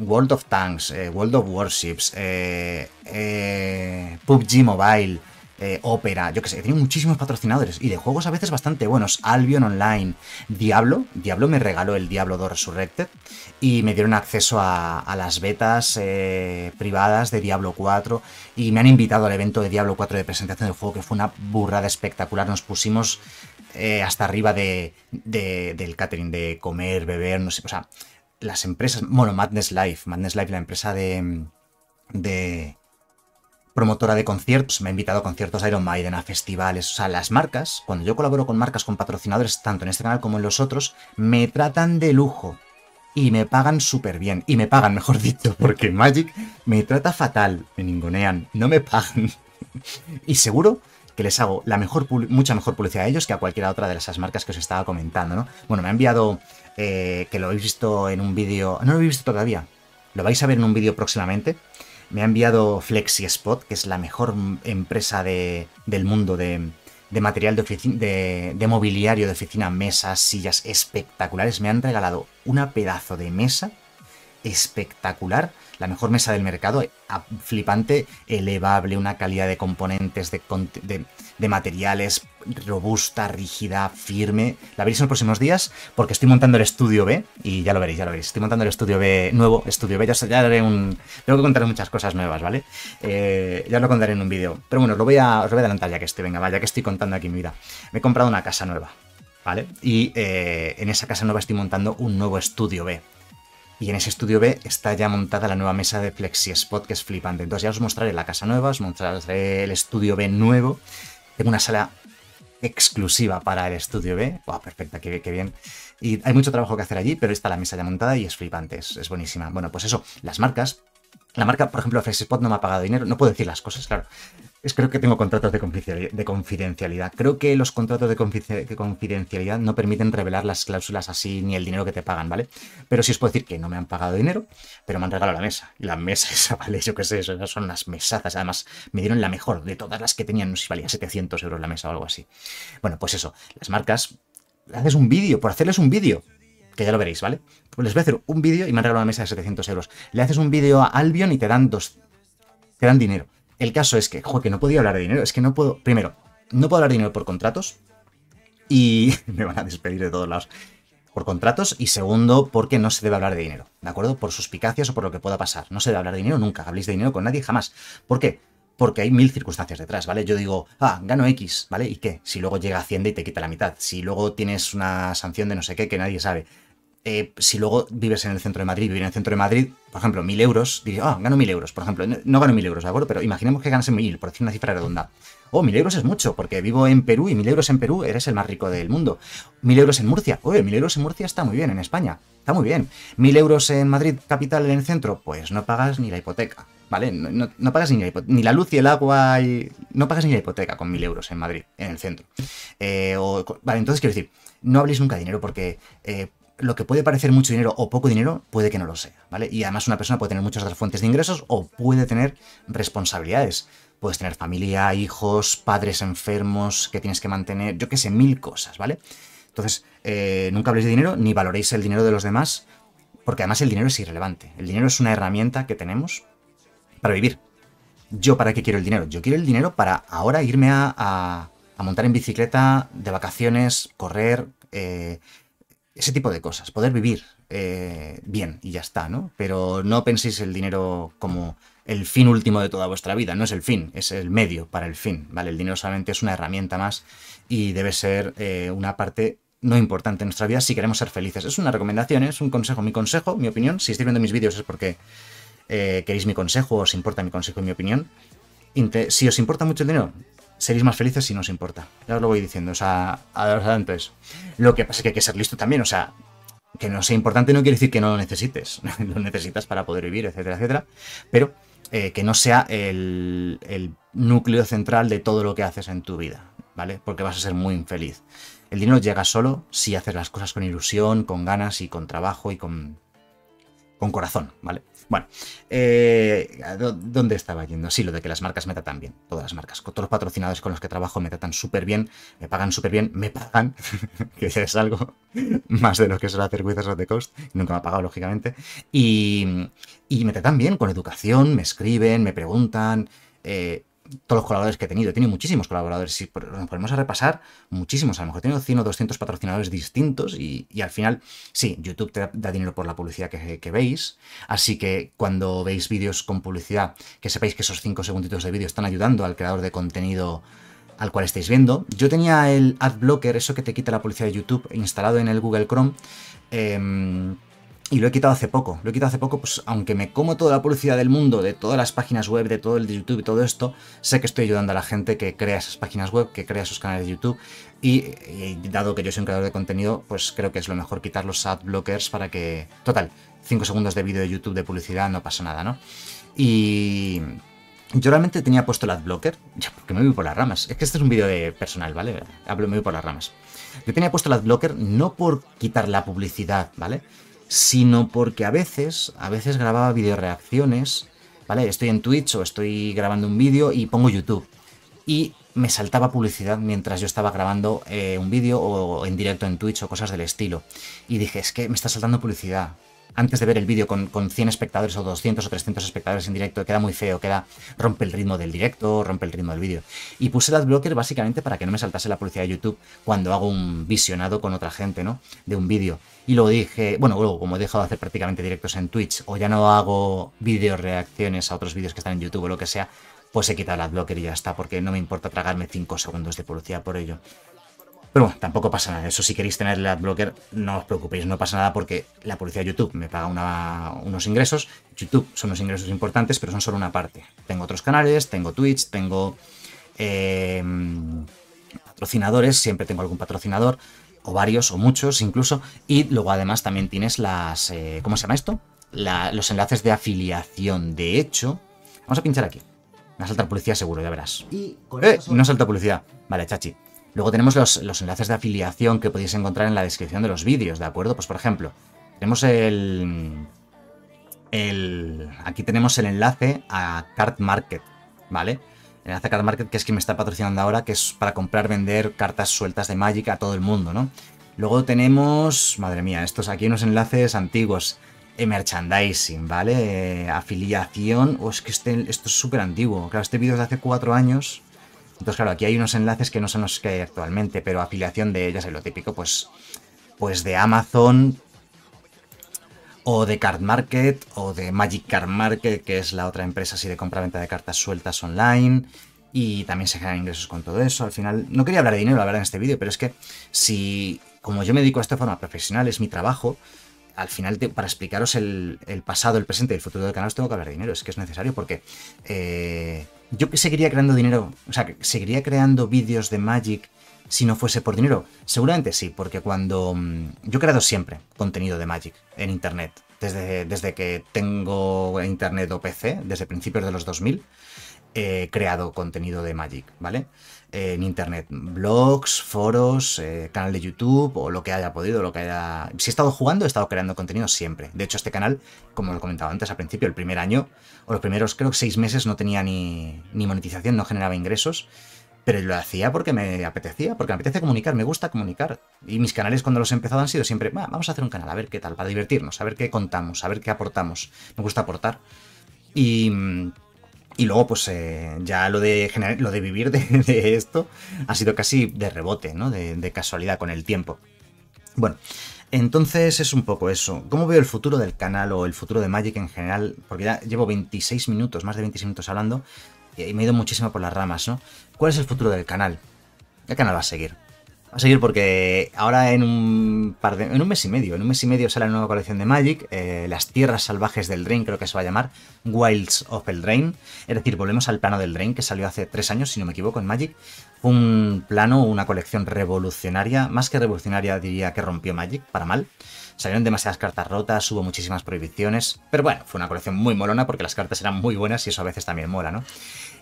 World of Tanks, eh, World of Warships, eh, eh, P U B G Mobile, eh, Opera, yo que sé, he tenido muchísimos patrocinadores y de juegos a veces bastante buenos. Albion Online, Diablo, Diablo me regaló el Diablo dos Resurrected y me dieron acceso a, a las betas eh, privadas de Diablo cuatro y me han invitado al evento de Diablo cuatro de presentación del juego, que fue una burrada espectacular. Nos pusimos eh, hasta arriba de, de, del catering, de comer, beber, no sé, o sea... Las empresas, bueno, Madness Life, Madness Life, la empresa de, de promotora de conciertos, me ha invitado a conciertos a Iron Maiden, a festivales, o sea, las marcas, cuando yo colaboro con marcas, con patrocinadores, tanto en este canal como en los otros, me tratan de lujo y me pagan súper bien, y me pagan, mejor dicho, porque Magic me trata fatal, me ningunean, no me pagan, y seguro... que les hago la mejor, mucha mejor publicidad a ellos que a cualquier otra de esas marcas que os estaba comentando, ¿no? Bueno, me ha enviado, eh, que lo habéis visto en un vídeo... No lo habéis visto todavía, lo vais a ver en un vídeo próximamente. Me ha enviado FlexiSpot, que es la mejor empresa de, del mundo de, de material de oficina, de, de mobiliario de oficina, mesas, sillas espectaculares. Me han regalado una pedazo de mesa espectacular. La mejor mesa del mercado, flipante, elevable, una calidad de componentes, de, de, de materiales, robusta, rígida, firme. La veréis en los próximos días porque estoy montando el estudio B y ya lo veréis, ya lo veréis. Estoy montando el estudio B, nuevo estudio B. Ya, ya haré un... Tengo que contar muchas cosas nuevas, ¿vale? Eh, ya os lo contaré en un vídeo. Pero bueno, lo voy a, os lo voy a adelantar ya que estoy, venga, vaya, que estoy contando aquí mi vida. Me he comprado una casa nueva, ¿vale? Y eh, en esa casa nueva estoy montando un nuevo estudio B. Y en ese estudio B está ya montada la nueva mesa de FlexiSpot, que es flipante. Entonces ya os mostraré la casa nueva, os mostraré el estudio B nuevo. Tengo una sala exclusiva para el estudio B. ¡Wow! Perfecta, qué, qué bien. Y hay mucho trabajo que hacer allí, pero está la mesa ya montada y es flipante, es, es buenísima. Bueno, pues eso, las marcas. La marca, por ejemplo, FlexiSpot no me ha pagado dinero. No puedo decir las cosas, claro. Es, creo que tengo contratos de confidencialidad. Creo que los contratos de confidencialidad no permiten revelar las cláusulas así ni el dinero que te pagan, ¿vale? Pero sí os puedo decir que no me han pagado dinero, pero me han regalado la mesa. Y la mesa esa, ¿vale? Yo qué sé, esas son unas mesazas. Además, me dieron la mejor de todas las que tenían. No sé si valía setecientos euros la mesa o algo así. Bueno, pues eso. Las marcas, haces un vídeo, por hacerles un vídeo. Que ya lo veréis, ¿vale? Pues les voy a hacer un vídeo y me han regalado una mesa de setecientos euros. Le haces un vídeo a Albion y te dan dos... Te dan dinero. El caso es que, joder, que no podía hablar de dinero. Es que no puedo... Primero, no puedo hablar de dinero por contratos. Y me van a despedir de todos lados. Por contratos. Y segundo, porque no se debe hablar de dinero. ¿De acuerdo? Por suspicacias o por lo que pueda pasar. No se debe hablar de dinero nunca. Habléis de dinero con nadie jamás. ¿Por qué? Porque hay mil circunstancias detrás, ¿vale? Yo digo, ah, gano X, ¿vale? ¿Y qué? Si luego llega Hacienda y te quita la mitad. Si luego tienes una sanción de no sé qué que nadie sabe. Eh, si luego vives en el centro de Madrid, vivir en el centro de Madrid, por ejemplo, mil euros, diría, ah, gano mil euros, por ejemplo. No, no gano mil euros, ¿de acuerdo? Pero imaginemos que ganas mil, por decir una cifra redonda. Oh, mil euros es mucho, porque vivo en Perú y mil euros en Perú eres el más rico del mundo. Mil euros en Murcia. Oye, mil euros en Murcia está muy bien, en España. Está muy bien. Mil euros en Madrid, capital, en el centro. Pues no pagas ni la hipoteca. ¿Vale? No, no, no pagas ni la, ni la luz y el agua, y no pagas ni la hipoteca con mil euros en Madrid, en el centro. Eh, o, vale, entonces quiero decir, no habléis nunca de dinero porque eh, lo que puede parecer mucho dinero o poco dinero puede que no lo sea, ¿vale? Y además una persona puede tener muchas otras fuentes de ingresos o puede tener responsabilidades. Puedes tener familia, hijos, padres enfermos que tienes que mantener, yo qué sé, mil cosas, ¿vale? Entonces, eh, nunca habléis de dinero ni valoréis el dinero de los demás porque además el dinero es irrelevante. El dinero es una herramienta que tenemos para vivir. ¿Yo para qué quiero el dinero? Yo quiero el dinero para ahora irme a, a, a montar en bicicleta, de vacaciones, correr, eh, ese tipo de cosas. Poder vivir eh, bien y ya está, ¿no? Pero no penséis el dinero como el fin último de toda vuestra vida. No es el fin, es el medio para el fin, ¿vale? El dinero solamente es una herramienta más y debe ser eh, una parte no importante en nuestra vida si queremos ser felices. Es una recomendación, ¿eh? Es un consejo. Mi consejo, mi opinión, si estáis viendo mis vídeos es porque... Eh, queréis mi consejo, os importa mi consejo y mi opinión. Inte si os importa mucho el dinero, seréis más felices si no os importa. Ya os lo voy diciendo, o sea, adelante eso. Lo que pasa es que hay que ser listo también, o sea, que no sea importante no quiere decir que no lo necesites. Lo necesitas para poder vivir, etcétera, etcétera. Pero eh, que no sea el, el núcleo central de todo lo que haces en tu vida, ¿vale? Porque vas a ser muy infeliz. El dinero llega solo si haces las cosas con ilusión, con ganas y con trabajo y con... con corazón, ¿vale? Bueno, eh, ¿dónde estaba yendo? Sí, lo de que las marcas me tratan bien, todas las marcas, todos los patrocinadores con los que trabajo me tratan súper bien, me pagan súper bien, me pagan, que es algo más de lo que suele hacer Wizards of the Coast, nunca me ha pagado, lógicamente, y, y me tratan bien, con educación, me escriben, me preguntan, eh, todos los colaboradores que he tenido, he tenido muchísimos colaboradores, si nos ponemos a repasar, muchísimos, a lo mejor he tenido cien o doscientos patrocinadores distintos y, y al final, sí, YouTube te da dinero por la publicidad que, que veis, así que cuando veis vídeos con publicidad, que sepáis que esos cinco segunditos de vídeo están ayudando al creador de contenido al cual estáis viendo. Yo tenía el ad blocker, eso que te quita la publicidad de YouTube, instalado en el Google Chrome, eh, y lo he quitado hace poco, lo he quitado hace poco, pues aunque me como toda la publicidad del mundo, de todas las páginas web, de todo el de YouTube y todo esto, sé que estoy ayudando a la gente que crea esas páginas web, que crea esos canales de YouTube, y, y dado que yo soy un creador de contenido, pues creo que es lo mejor quitar los ad blockers para que... Total, cinco segundos de vídeo de YouTube de publicidad, no pasa nada, ¿no? Y... yo realmente tenía puesto el ad blocker, ya porque me voy por las ramas, es que este es un vídeo de personal, ¿vale? Hablo, me voy por las ramas. Yo tenía puesto el ad blocker no por quitar la publicidad, ¿vale? Sino porque a veces, a veces grababa videoreacciones, ¿vale? Estoy en Twitch o estoy grabando un vídeo y pongo YouTube. Y me saltaba publicidad mientras yo estaba grabando eh, un vídeo o en directo en Twitch o cosas del estilo. Y dije, es que me está saltando publicidad. Antes de ver el vídeo con, con cien espectadores o doscientos o trescientos espectadores en directo, queda muy feo, queda rompe el ritmo del directo, rompe el ritmo del vídeo. Y puse el adblocker básicamente para que no me saltase la publicidad de YouTube cuando hago un visionado con otra gente, ¿no? De un vídeo. Y luego dije, bueno, luego como he dejado de hacer prácticamente directos en Twitch o ya no hago video reacciones a otros vídeos que están en YouTube o lo que sea, pues he quitado el adblocker y ya está, porque no me importa tragarme cinco segundos de publicidad por ello. Pero bueno, tampoco pasa nada. Eso, si queréis tener el adblocker, no os preocupéis, no pasa nada porque la publicidad de YouTube me paga una, unos ingresos. YouTube son unos ingresos importantes, pero son solo una parte. Tengo otros canales, tengo Twitch, tengo... Eh, patrocinadores, siempre tengo algún patrocinador, o varios, o muchos incluso, y luego además también tienes las, eh, ¿cómo se llama esto? La, los enlaces de afiliación. De hecho, vamos a pinchar aquí. Va a saltar publicidad seguro, ya verás. Y con eh, eso... No salta publicidad. Vale, chachi. Luego tenemos los, los enlaces de afiliación que podéis encontrar en la descripción de los vídeos, ¿de acuerdo? Pues por ejemplo, tenemos el... el aquí tenemos el enlace a Card Market, ¿vale? El enlace a Card Market, que es quien me está patrocinando ahora, que es para comprar, vender cartas sueltas de Magic a todo el mundo, ¿no? Luego tenemos... Madre mía, estos aquí unos enlaces antiguos. E merchandising, ¿vale? Eh, afiliación. O oh, es que este, esto es súper antiguo. Claro, este vídeo es de hace cuatro años. Entonces, claro, aquí hay unos enlaces que no son los que hay actualmente, pero afiliación de, ya sé, lo típico, pues, pues de Amazon o de Card Market o de Magic Card Market, que es la otra empresa así de compra-venta de cartas sueltas online. Y también se generan ingresos con todo eso. Al final, no quería hablar de dinero, la verdad, en este vídeo, pero es que si, como yo me dedico a esto de forma profesional, es mi trabajo. Al final, te, para explicaros el, el pasado, el presente y el futuro del canal, os tengo que hablar de dinero. Es que es necesario porque eh, yo seguiría creando dinero, o sea, seguiría creando vídeos de Magic si no fuese por dinero. Seguramente sí, porque cuando... Yo he creado siempre contenido de Magic en Internet, desde, desde que tengo Internet o P C, desde principios de los dos mil, he eh, creado contenido de Magic, ¿vale? En internet, blogs, foros, eh, canal de YouTube o lo que haya podido, lo que haya... Si he estado jugando, he estado creando contenido siempre. De hecho, este canal, como lo comentaba antes al principio, el primer año, o los primeros creo que seis meses no tenía ni, ni monetización, no generaba ingresos, pero lo hacía porque me apetecía, porque me apetece comunicar, me gusta comunicar. Y mis canales cuando los he empezado han sido siempre, ah, vamos a hacer un canal, a ver qué tal, para divertirnos, a ver qué contamos, a ver qué aportamos. Me gusta aportar. Y... Y luego, pues eh, ya lo de generar, lo de vivir de, de esto ha sido casi de rebote, ¿no? De, de casualidad con el tiempo. Bueno, entonces es un poco eso. ¿Cómo veo el futuro del canal o el futuro de Magic en general? Porque ya llevo veintiséis minutos, más de veintiséis minutos hablando y me he ido muchísimo por las ramas, ¿no? ¿Cuál es el futuro del canal? El canal va a seguir. Va a seguir porque ahora en un par de... en un mes y medio, en un mes y medio sale la nueva colección de Magic, eh, las tierras salvajes del Eldraine, creo que se va a llamar, Wilds of Eldraine, es decir, volvemos al plano del Eldraine que salió hace tres años, si no me equivoco, en Magic. Fue un plano, una colección revolucionaria, más que revolucionaria diría que rompió Magic, para mal. Salieron demasiadas cartas rotas, hubo muchísimas prohibiciones, pero bueno, fue una colección muy molona porque las cartas eran muy buenas y eso a veces también mola, ¿no?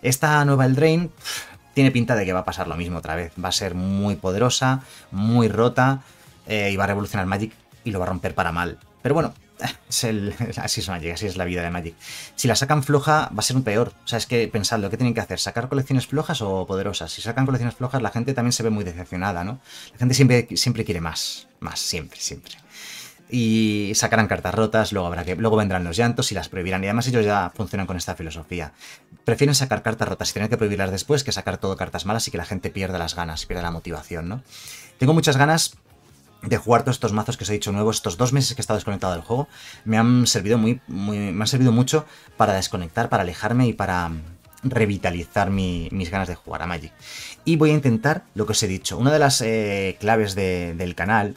Esta nueva Eldraine... Pff, tiene pinta de que va a pasar lo mismo otra vez. Va a ser muy poderosa, muy rota, eh, y va a revolucionar Magic y lo va a romper para mal. Pero bueno, es el, así es Magic, así es la vida de Magic. Si la sacan floja, va a ser un peor. O sea, es que pensadlo, ¿qué tienen que hacer? ¿Sacar colecciones flojas o poderosas? Si sacan colecciones flojas, la gente también se ve muy decepcionada, ¿no? La gente siempre, siempre quiere más, más, siempre, siempre. Y sacarán cartas rotas, luego habrá que luego vendrán los llantos y las prohibirán. Y además ellos ya funcionan con esta filosofía. Prefieren sacar cartas rotas y tener que prohibirlas después que sacar todo cartas malas y que la gente pierda las ganas, pierda la motivación, ¿no? Tengo muchas ganas de jugar todos estos mazos que os he dicho nuevos. Estos dos meses que he estado desconectado del juego me han servido, muy, muy, me han servido mucho para desconectar, para alejarme y para... revitalizar mi, mis ganas de jugar a Magic. Y voy a intentar lo que os he dicho. Una de las eh, claves de, del canal...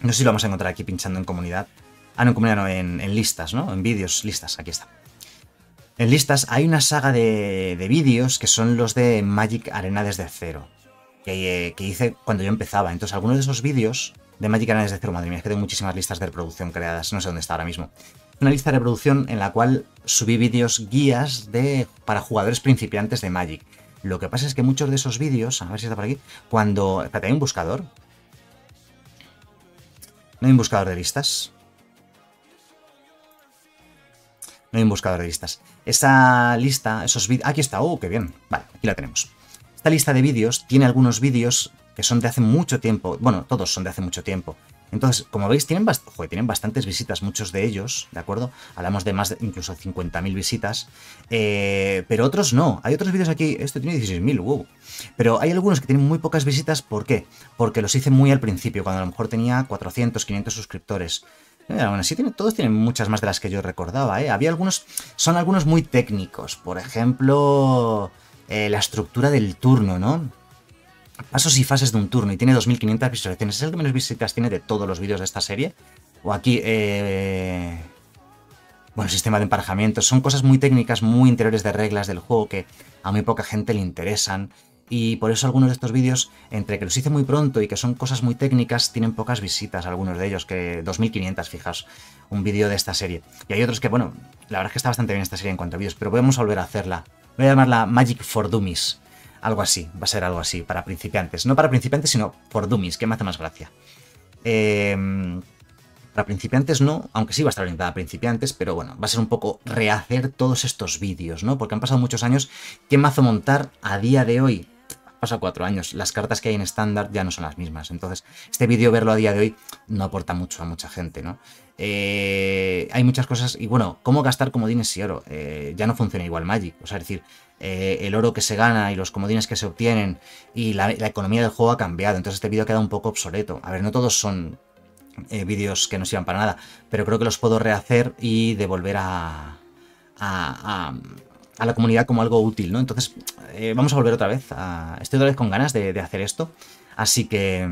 No sé si lo vamos a encontrar aquí pinchando en comunidad. Ah, no, en comunidad no, en, en listas, ¿no? En vídeos, listas, aquí está. En listas hay una saga de, de vídeos que son los de Magic Arena desde cero. Que, que hice cuando yo empezaba. Entonces, algunos de esos vídeos de Magic Arena desde cero, madre mía, es que tengo muchísimas listas de reproducción creadas. No sé dónde está ahora mismo. Una lista de reproducción en la cual subí vídeos guías de, para jugadores principiantes de Magic. Lo que pasa es que muchos de esos vídeos, a ver si está por aquí, cuando... Espérate, hay un buscador... No hay un buscador de listas. No hay un buscador de listas. Esa lista, esos vídeos... Aquí está, oh, qué bien. Vale, aquí la tenemos. Esta lista de vídeos tiene algunos vídeos que son de hace mucho tiempo. Bueno, todos son de hace mucho tiempo. Entonces, como veis, tienen, bast... Joder, tienen bastantes visitas, muchos de ellos, ¿de acuerdo? Hablamos de más de incluso cincuenta mil visitas. Eh, pero otros no. Hay otros vídeos aquí, esto tiene dieciséis mil, wow. Pero hay algunos que tienen muy pocas visitas, ¿por qué? Porque los hice muy al principio, cuando a lo mejor tenía cuatrocientos, quinientos suscriptores. Eh, aún así, tienen, todos tienen muchas más de las que yo recordaba, ¿eh? Había algunos, son algunos muy técnicos. Por ejemplo, eh, la estructura del turno, ¿no? Pasos y fases de un turno y tiene dos mil quinientas visualizaciones. Es el que menos visitas tiene de todos los vídeos de esta serie. O aquí, eh... bueno, sistema de emparejamientos. Son cosas muy técnicas, muy interiores de reglas del juego que a muy poca gente le interesan. y por eso algunos de estos vídeos, entre que los hice muy pronto y que son cosas muy técnicas, tienen pocas visitas, algunos de ellos, que dos mil quinientas, fijaos, un vídeo de esta serie. Y hay otros que, bueno, la verdad es que está bastante bien esta serie en cuanto a vídeos, pero podemos volver a hacerla. Voy a llamarla Magic for Dummies, algo así, va a ser algo así, para principiantes. No para principiantes, sino for Dummies, que me hace más gracia. Eh... Para principiantes no, aunque sí va a estar orientada a principiantes, pero bueno, va a ser un poco rehacer todos estos vídeos, ¿no? Porque han pasado muchos años. ¿Qué mazo montar a día de hoy? Han pasado cuatro años. Las cartas que hay en estándar ya no son las mismas. Entonces, este vídeo, verlo a día de hoy, no aporta mucho a mucha gente, ¿no? Eh, hay muchas cosas. Y bueno, ¿cómo gastar comodines y oro? Eh, ya no funciona igual Magic. O sea, es decir, eh, el oro que se gana y los comodines que se obtienen y la, la economía del juego ha cambiado. Entonces, este vídeo ha quedado un poco obsoleto. A ver, no todos son... Eh, vídeos que no sirvan para nada, pero creo que los puedo rehacer y devolver a, a, a, a la comunidad como algo útil, ¿no? Entonces eh, vamos a volver otra vez, a, estoy otra vez con ganas de, de hacer esto, así que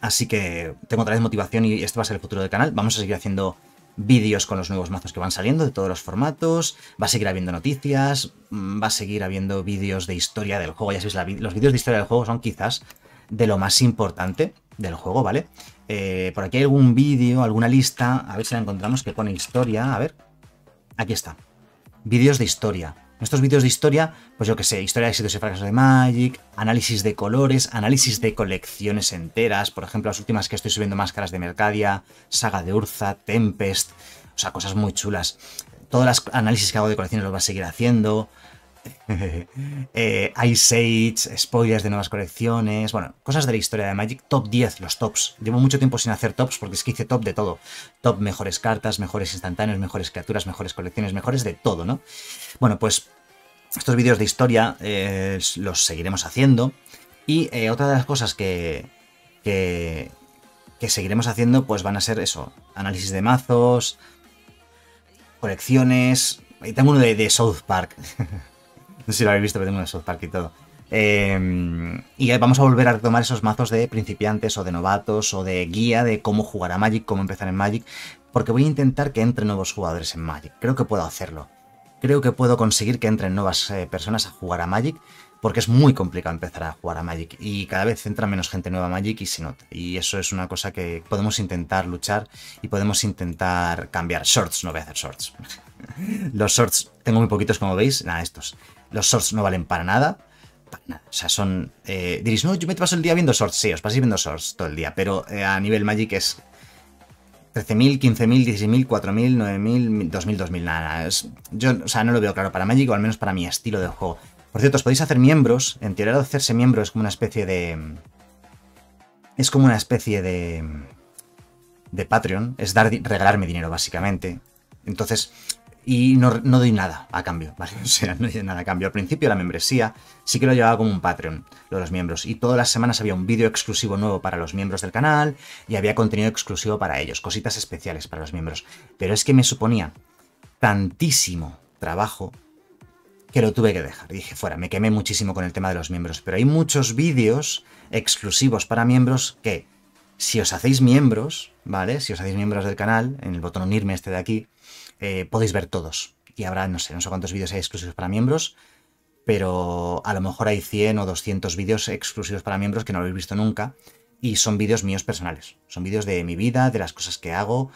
así que tengo otra vez motivación y este va a ser el futuro del canal. Vamos a seguir haciendo vídeos con los nuevos mazos que van saliendo de todos los formatos, va a seguir habiendo noticias, va a seguir habiendo vídeos de historia del juego, ya sabéis, la, los vídeos de historia del juego son quizás de lo más importante del juego, ¿vale? Eh, por aquí hay algún vídeo, alguna lista, a ver si la encontramos, que pone historia, a ver, aquí está, vídeos de historia. Estos vídeos de historia, pues yo que sé, historia de éxitos y fracasos de Magic, análisis de colores, análisis de colecciones enteras, por ejemplo, las últimas que estoy subiendo, Máscaras de Mercadia, Saga de Urza, Tempest, o sea, cosas muy chulas. Todos los análisis que hago de colecciones los voy a seguir haciendo. eh, Ice Age, spoilers de nuevas colecciones, bueno, cosas de la historia de Magic, top diez, los tops. Llevo mucho tiempo sin hacer tops porque es que hice top de todo. Top mejores cartas, mejores instantáneos, mejores criaturas, mejores colecciones, mejores de todo, ¿no? Bueno, pues estos vídeos de historia eh, los seguiremos haciendo. Y eh, otra de las cosas que, que, que seguiremos haciendo pues van a ser eso, análisis de mazos, colecciones... Y tengo uno de, de South Park. No sé si lo habéis visto, pero tengo uno de South Park y todo. Eh, y vamos a volver a retomar esos mazos de principiantes o de novatos o de guía de cómo jugar a Magic, cómo empezar en Magic, porque voy a intentar que entren nuevos jugadores en Magic. Creo que puedo hacerlo. Creo que puedo conseguir que entren nuevas eh, personas a jugar a Magic, porque es muy complicado empezar a jugar a Magic y cada vez entra menos gente nueva a Magic y se nota. Y eso es una cosa que podemos intentar luchar y podemos intentar cambiar. Shorts, no voy a hacer shorts. Los shorts, tengo muy poquitos como veis, nada, estos. Los shorts no valen para nada, para nada. O sea, son... Eh, diréis, no, yo me paso el día viendo shorts. Sí, os paséis viendo shorts todo el día, pero eh, a nivel Magic es trece mil, quince mil, dieciséis mil, cuatro mil, nueve mil, dos mil, dos mil, nada, nada. Es, yo, o sea, no lo veo claro para Magic, o al menos para mi estilo de juego. Por cierto, os podéis hacer miembros, en teoría hacerse miembro es como una especie de... Es como una especie de... de Patreon, es dar, regalarme dinero básicamente. Entonces... Y no, no doy nada a cambio, ¿vale? O sea, no doy nada a cambio. Al principio la membresía sí que lo llevaba como un Patreon, lo de los miembros. Y todas las semanas había un vídeo exclusivo nuevo para los miembros del canal y había contenido exclusivo para ellos, cositas especiales para los miembros. Pero es que me suponía tantísimo trabajo que lo tuve que dejar. Y dije, fuera, me quemé muchísimo con el tema de los miembros. Pero hay muchos vídeos exclusivos para miembros que, si os hacéis miembros, ¿vale? Si os hacéis miembros del canal, en el botón unirme este de aquí, Eh, podéis ver todos, y habrá, no sé, no sé cuántos vídeos hay exclusivos para miembros, pero a lo mejor hay cien o doscientos vídeos exclusivos para miembros que no habéis visto nunca, y son vídeos míos personales, son vídeos de mi vida, de las cosas que hago,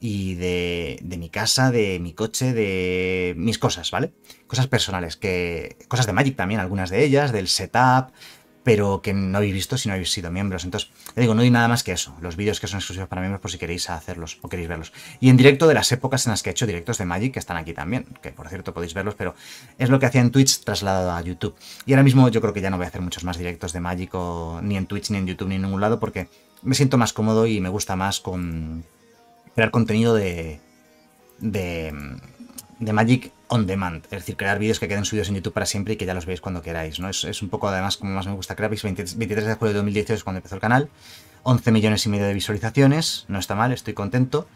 y de, de mi casa, de mi coche, de mis cosas, ¿vale? Cosas personales, que cosas de Magic también, algunas de ellas, del setup, pero que no habéis visto si no habéis sido miembros. Entonces, ya digo, no hay nada más que eso. Los vídeos que son exclusivos para miembros por si queréis hacerlos o queréis verlos. Y en directo de las épocas en las que he hecho directos de Magic, que están aquí también, que por cierto podéis verlos, pero es lo que hacía en Twitch trasladado a YouTube. Y ahora mismo yo creo que ya no voy a hacer muchos más directos de Magic, o, ni en Twitch, ni en YouTube, ni en ningún lado, porque me siento más cómodo y me gusta más con crear contenido de... de... de Magic on demand, es decir, crear vídeos que queden subidos en YouTube para siempre y que ya los veáis cuando queráis, ¿no? Es, es un poco, además, como más me gusta crear. veintitrés de julio de dos mil dieciocho es cuando empezó el canal, once millones y medio de visualizaciones, no está mal, estoy contento.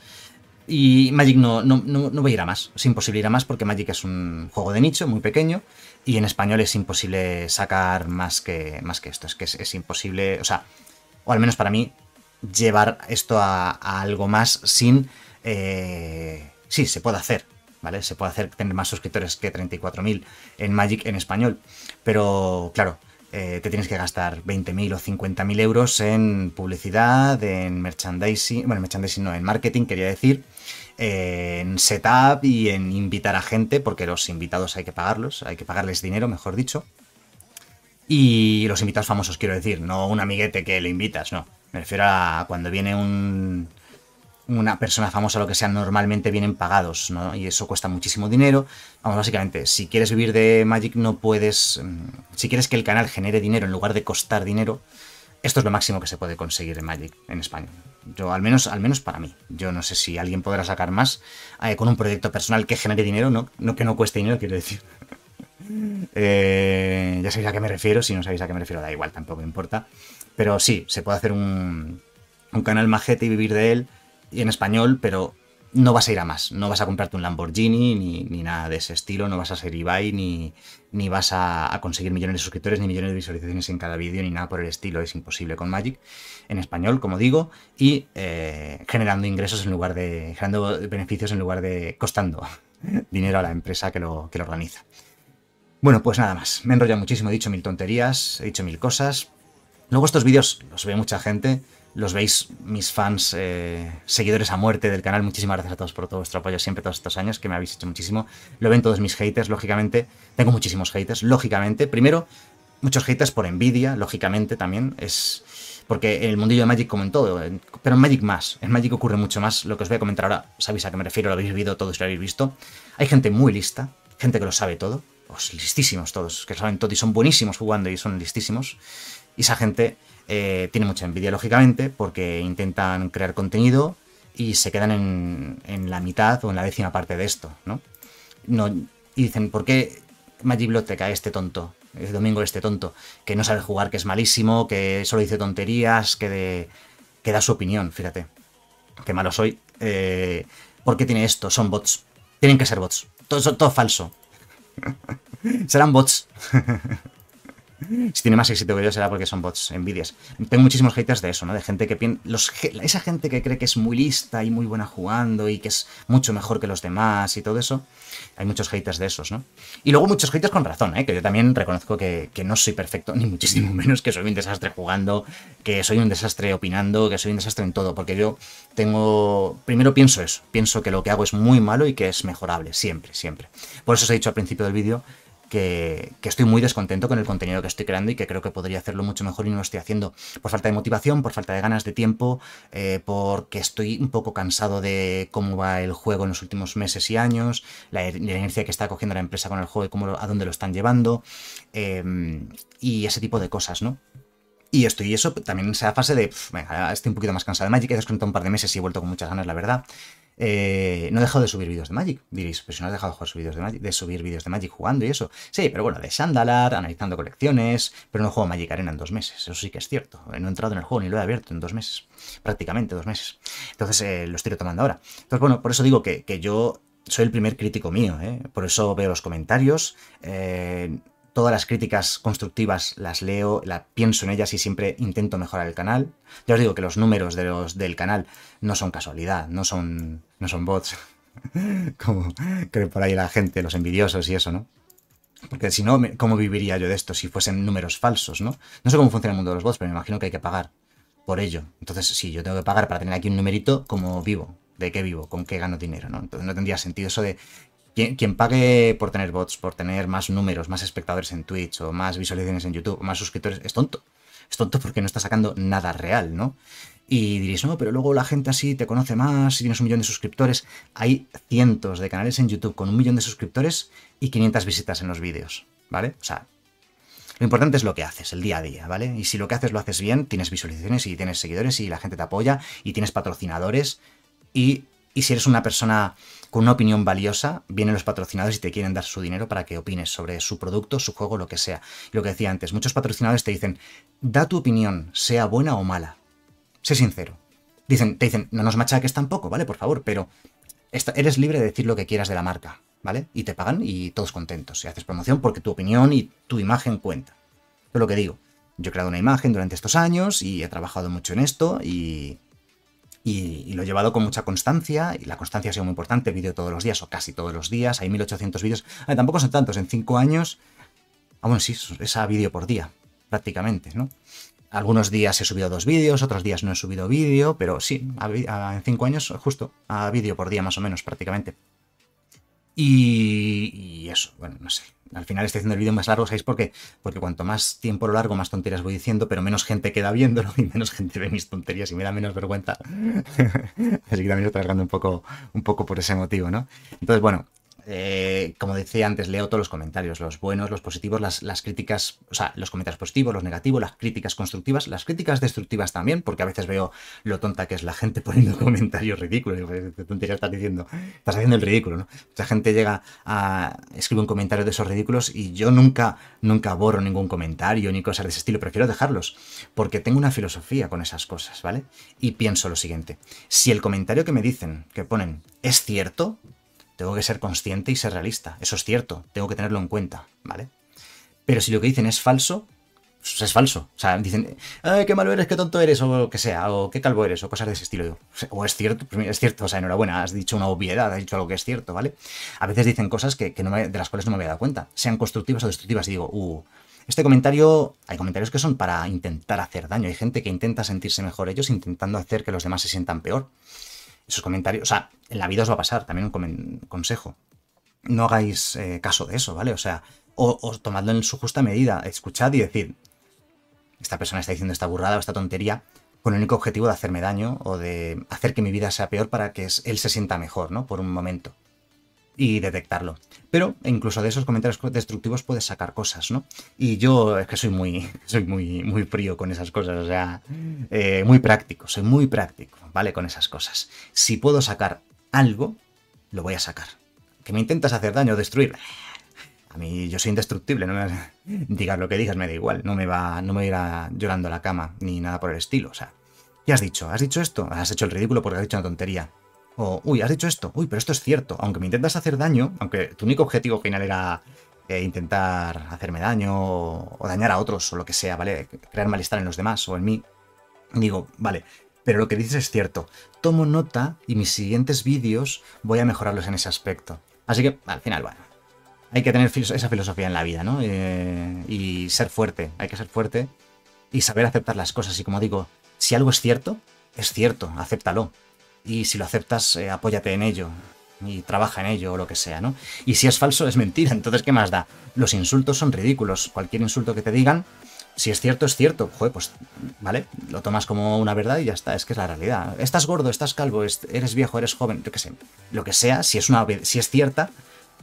Y Magic no, no, no, no voy a ir a más, es imposible ir a más porque Magic es un juego de nicho muy pequeño y en español es imposible sacar más que, más que esto, es que es, es imposible, o sea, o al menos para mí, llevar esto a, a algo más sin... Eh, sí, se puede hacer, ¿vale? Se puede hacer tener más suscriptores que treinta y cuatro mil en Magic en español, pero claro, eh, te tienes que gastar veinte mil o cincuenta mil euros en publicidad, en merchandising, bueno, merchandising no, en marketing quería decir, eh, en setup y en invitar a gente, porque los invitados hay que pagarlos, hay que pagarles dinero, mejor dicho. Y los invitados famosos, quiero decir, no un amiguete que le invitas, no. Me refiero a cuando viene un... una persona famosa o lo que sea, normalmente vienen pagados, ¿no? Y eso cuesta muchísimo dinero. Vamos, básicamente, si quieres vivir de Magic no puedes... Si quieres que el canal genere dinero en lugar de costar dinero, esto es lo máximo que se puede conseguir en Magic, en España. Yo, al menos, al menos para mí. Yo no sé si alguien podrá sacar más eh, con un proyecto personal que genere dinero, no, no que no cueste dinero, quiero decir. eh, ya sabéis a qué me refiero, si no sabéis a qué me refiero, da igual, tampoco me importa. Pero sí, se puede hacer un, un canal majete y vivir de él, y en español, pero no vas a ir a más. No vas a comprarte un Lamborghini ni, ni nada de ese estilo, no vas a ser Ibai, ni, ni vas a, a conseguir millones de suscriptores, ni millones de visualizaciones en cada vídeo, ni nada por el estilo. Es imposible con Magic, en español, como digo, y eh, generando ingresos en lugar de... generando beneficios en lugar de costando dinero a la empresa que lo, que lo organiza. Bueno, pues nada más. Me he enrollado muchísimo, he dicho mil tonterías, he dicho mil cosas. Luego estos vídeos los ve mucha gente. Los veis, mis fans, eh, seguidores a muerte del canal. Muchísimas gracias a todos por todo vuestro apoyo siempre, todos estos años, que me habéis hecho muchísimo. Lo ven todos mis haters, lógicamente. Tengo muchísimos haters, lógicamente. Primero, muchos haters por envidia, lógicamente también. Es porque el mundillo de Magic, como en todo, pero en Magic más. En Magic ocurre mucho más. Lo que os voy a comentar ahora, sabéis a qué me refiero, lo habéis vivido, todos lo habéis visto. Hay gente muy lista, gente que lo sabe todo. Los listísimos todos, que lo saben todo y son buenísimos jugando y son listísimos. Y esa gente... Eh, tiene mucha envidia, lógicamente, porque intentan crear contenido y se quedan en, en la mitad o en la décima parte de esto, ¿no? no y dicen, ¿por qué MagicBlogTK este tonto? El domingo este tonto, que no sabe jugar, que es malísimo, que solo dice tonterías, que, de, que da su opinión, fíjate. Qué malo soy. Eh, ¿Por qué tiene esto? Son bots. Tienen que ser bots. Todo, todo falso. Serán bots. Si tiene más éxito que yo será porque son bots, envidias. Tengo muchísimos haters de eso, ¿no? De gente que piensa... Los... Esa gente que cree que es muy lista y muy buena jugando y que es mucho mejor que los demás y todo eso. Hay muchos haters de esos, ¿no? Y luego muchos haters con razón, ¿eh? Que yo también reconozco que, que no soy perfecto, ni muchísimo menos, que soy un desastre jugando, que soy un desastre opinando, que soy un desastre en todo. Porque yo tengo... Primero pienso eso. Pienso que lo que hago es muy malo y que es mejorable. Siempre, siempre. Por eso os he dicho al principio del vídeo... Que, que estoy muy descontento con el contenido que estoy creando y que creo que podría hacerlo mucho mejor y no lo estoy haciendo por falta de motivación, por falta de ganas, de tiempo, eh, porque estoy un poco cansado de cómo va el juego en los últimos meses y años, la, la inercia que está cogiendo la empresa con el juego y cómo, a dónde lo están llevando, eh, y ese tipo de cosas, ¿no? Y esto y eso también en esa fase de, pff, venga, estoy un poquito más cansado de Magic, he descontado un par de meses y he vuelto con muchas ganas, la verdad. Eh, no he dejado de subir vídeos de Magic, diréis, pero si no has dejado de jugar vídeos de Magic, de subir vídeos de Magic jugando y eso. Sí, pero bueno, de Shandalar, analizando colecciones, pero no juego Magic Arena en dos meses, eso sí que es cierto. No he entrado en el juego ni lo he abierto en dos meses, prácticamente dos meses. Entonces eh, lo estoy retomando ahora. Entonces bueno, por eso digo que, que yo soy el primer crítico mío, ¿eh? Por eso veo los comentarios, eh, todas las críticas constructivas las leo, las pienso en ellas y siempre intento mejorar el canal. Ya os digo que los números de los, del canal no son casualidad, no son, no son bots, como cree por ahí la gente, los envidiosos y eso, ¿no? Porque si no, ¿cómo viviría yo de esto si fuesen números falsos, no? No sé cómo funciona el mundo de los bots, pero me imagino que hay que pagar por ello. Entonces, si yo tengo que pagar para tener aquí un numerito, ¿cómo vivo? ¿De qué vivo? ¿Con qué gano dinero? ¿No? Entonces no tendría sentido eso de... Quien pague por tener bots, por tener más números, más espectadores en Twitch o más visualizaciones en YouTube, o más suscriptores, es tonto. Es tonto porque no está sacando nada real, ¿no? Y diréis, no, pero luego la gente así te conoce más, si tienes un millón de suscriptores. Hay cientos de canales en YouTube con un millón de suscriptores y quinientas visitas en los vídeos, ¿vale? O sea, lo importante es lo que haces, el día a día, ¿vale? Y si lo que haces lo haces bien, tienes visualizaciones y tienes seguidores y la gente te apoya y tienes patrocinadores y... Y si eres una persona con una opinión valiosa, vienen los patrocinadores y te quieren dar su dinero para que opines sobre su producto, su juego, lo que sea. Lo que decía antes, muchos patrocinadores te dicen, da tu opinión, sea buena o mala. Sé sincero. Dicen, te dicen, no nos machaques tampoco, ¿vale? Por favor, pero eres libre de decir lo que quieras de la marca, ¿vale? Y te pagan y todos contentos. Y haces promoción porque tu opinión y tu imagen cuenta. Pero lo que digo, yo he creado una imagen durante estos años y he trabajado mucho en esto y... Y lo he llevado con mucha constancia, y la constancia ha sido muy importante, vídeo todos los días, o casi todos los días, hay mil ochocientos vídeos, tampoco son tantos, en cinco años, ah bueno sí, es a vídeo por día, prácticamente, ¿no? Algunos días he subido dos vídeos, otros días no he subido vídeo, pero sí, a, a, en cinco años justo a vídeo por día más o menos prácticamente. Y, y eso, bueno, no sé. Al final estoy haciendo el vídeo más largo, ¿sabéis por qué? Porque cuanto más tiempo lo largo, más tonterías voy diciendo, pero menos gente queda viéndolo y menos gente ve mis tonterías y me da menos vergüenza. Así que también estoy tragando un poco, un poco por ese motivo, ¿no? Entonces, bueno, eh, como decía antes, leo todos los comentarios, los buenos, los positivos, las, las críticas, o sea, los comentarios positivos, los negativos, las críticas constructivas, las críticas destructivas también, porque a veces veo lo tonta que es la gente poniendo comentarios ridículos. ¿Qué tontería estás diciendo? Estás haciendo el ridículo, ¿no? Mucha gente llega a escribir un comentario de esos ridículos y yo nunca, nunca borro ningún comentario ni cosas de ese estilo, prefiero dejarlos, porque tengo una filosofía con esas cosas, ¿vale? Y pienso lo siguiente: si el comentario que me dicen, que ponen, es cierto, tengo que ser consciente y ser realista. Eso es cierto, tengo que tenerlo en cuenta, ¿vale? Pero si lo que dicen es falso, pues es falso. O sea, dicen, ¡ay, qué malo eres, qué tonto eres! O lo que sea, o qué calvo eres, o cosas de ese estilo. O es cierto, es cierto, o sea, enhorabuena, has dicho una obviedad, has dicho algo que es cierto, ¿vale? A veces dicen cosas que, que no me, de las cuales no me había dado cuenta, sean constructivas o destructivas, y digo, uh... este comentario, hay comentarios que son para intentar hacer daño. Hay gente que intenta sentirse mejor ellos intentando hacer que los demás se sientan peor. Esos comentarios, o sea, en la vida os va a pasar, también un consejo. No hagáis eh, caso de eso, ¿vale? O sea, o, o tomadlo en su justa medida, escuchad y decid, esta persona está diciendo esta burrada o esta tontería con el único objetivo de hacerme daño o de hacer que mi vida sea peor para que él se sienta mejor, ¿no? Por un momento. Y detectarlo. Pero incluso de esos comentarios destructivos puedes sacar cosas, ¿no? Y yo es que soy muy, soy muy, muy frío con esas cosas, o sea, eh, muy práctico, soy muy práctico, ¿vale? Con esas cosas. Si puedo sacar algo, lo voy a sacar. Que me intentas hacer daño o destruir, a mí yo soy indestructible, no me, digas lo que digas, me da igual, no me va, no me voy a ir a, llorando a la cama ni nada por el estilo, o sea, ¿qué has dicho? ¿Has dicho esto? ¿Has hecho el ridículo porque has dicho una tontería? O, uy, has dicho esto, uy, pero esto es cierto. Aunque me intentas hacer daño, aunque tu único objetivo final era eh, intentar hacerme daño o, o dañar a otros o lo que sea, ¿vale? Crear malestar en los demás o en mí. Digo, vale, pero lo que dices es cierto. Tomo nota y mis siguientes vídeos voy a mejorarlos en ese aspecto. Así que, al final, bueno, hay que tener filos- esa filosofía en la vida, ¿no? Eh, y ser fuerte, hay que ser fuerte y saber aceptar las cosas. Y como digo, si algo es cierto, es cierto, acéptalo. Y si lo aceptas, eh, apóyate en ello y trabaja en ello o lo que sea, ¿no? Y si es falso, es mentira, entonces ¿qué más da? Los insultos son ridículos, cualquier insulto que te digan, si es cierto, es cierto, joder, pues, ¿vale? Lo tomas como una verdad y ya está, es que es la realidad. Estás gordo, estás calvo, eres viejo, eres joven, yo qué sé, lo que sea, si es, una, si es cierta,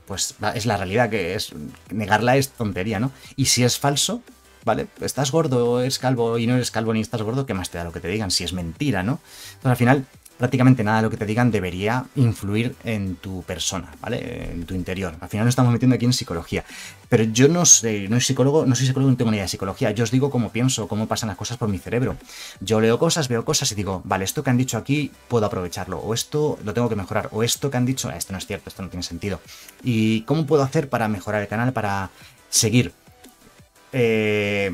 pues es la realidad, que es negarla es tontería, ¿no? Y si es falso, ¿vale? Estás gordo, eres calvo y no eres calvo ni estás gordo, ¿qué más te da lo que te digan? Si es mentira, ¿no? Entonces al final... prácticamente nada de lo que te digan debería influir en tu persona, ¿vale? En tu interior. Al final nos estamos metiendo aquí en psicología. Pero yo no soy, no soy psicólogo, no soy psicólogo, no tengo ni idea de psicología. Yo os digo cómo pienso, cómo pasan las cosas por mi cerebro. Yo leo cosas, veo cosas y digo, vale, esto que han dicho aquí puedo aprovecharlo, o esto lo tengo que mejorar, o esto que han dicho, eh, esto no es cierto, esto no tiene sentido. ¿Y cómo puedo hacer para mejorar el canal, para seguir Eh...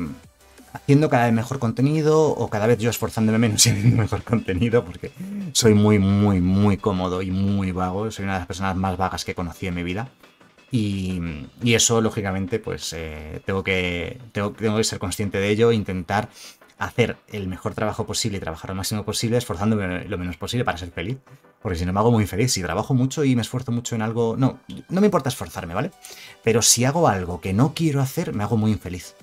haciendo cada vez mejor contenido o cada vez yo esforzándome menos y haciendo mejor contenido? Porque soy muy, muy, muy cómodo y muy vago. Soy una de las personas más vagas que conocí en mi vida. Y, y eso, lógicamente, pues eh, tengo que, tengo, tengo que ser consciente de ello e intentar hacer el mejor trabajo posible y trabajar lo máximo posible, esforzándome lo menos posible para ser feliz. Porque si no, me hago muy feliz. Si trabajo mucho y me esfuerzo mucho en algo... No, no me importa esforzarme, ¿vale? Pero si hago algo que no quiero hacer, me hago muy infeliz.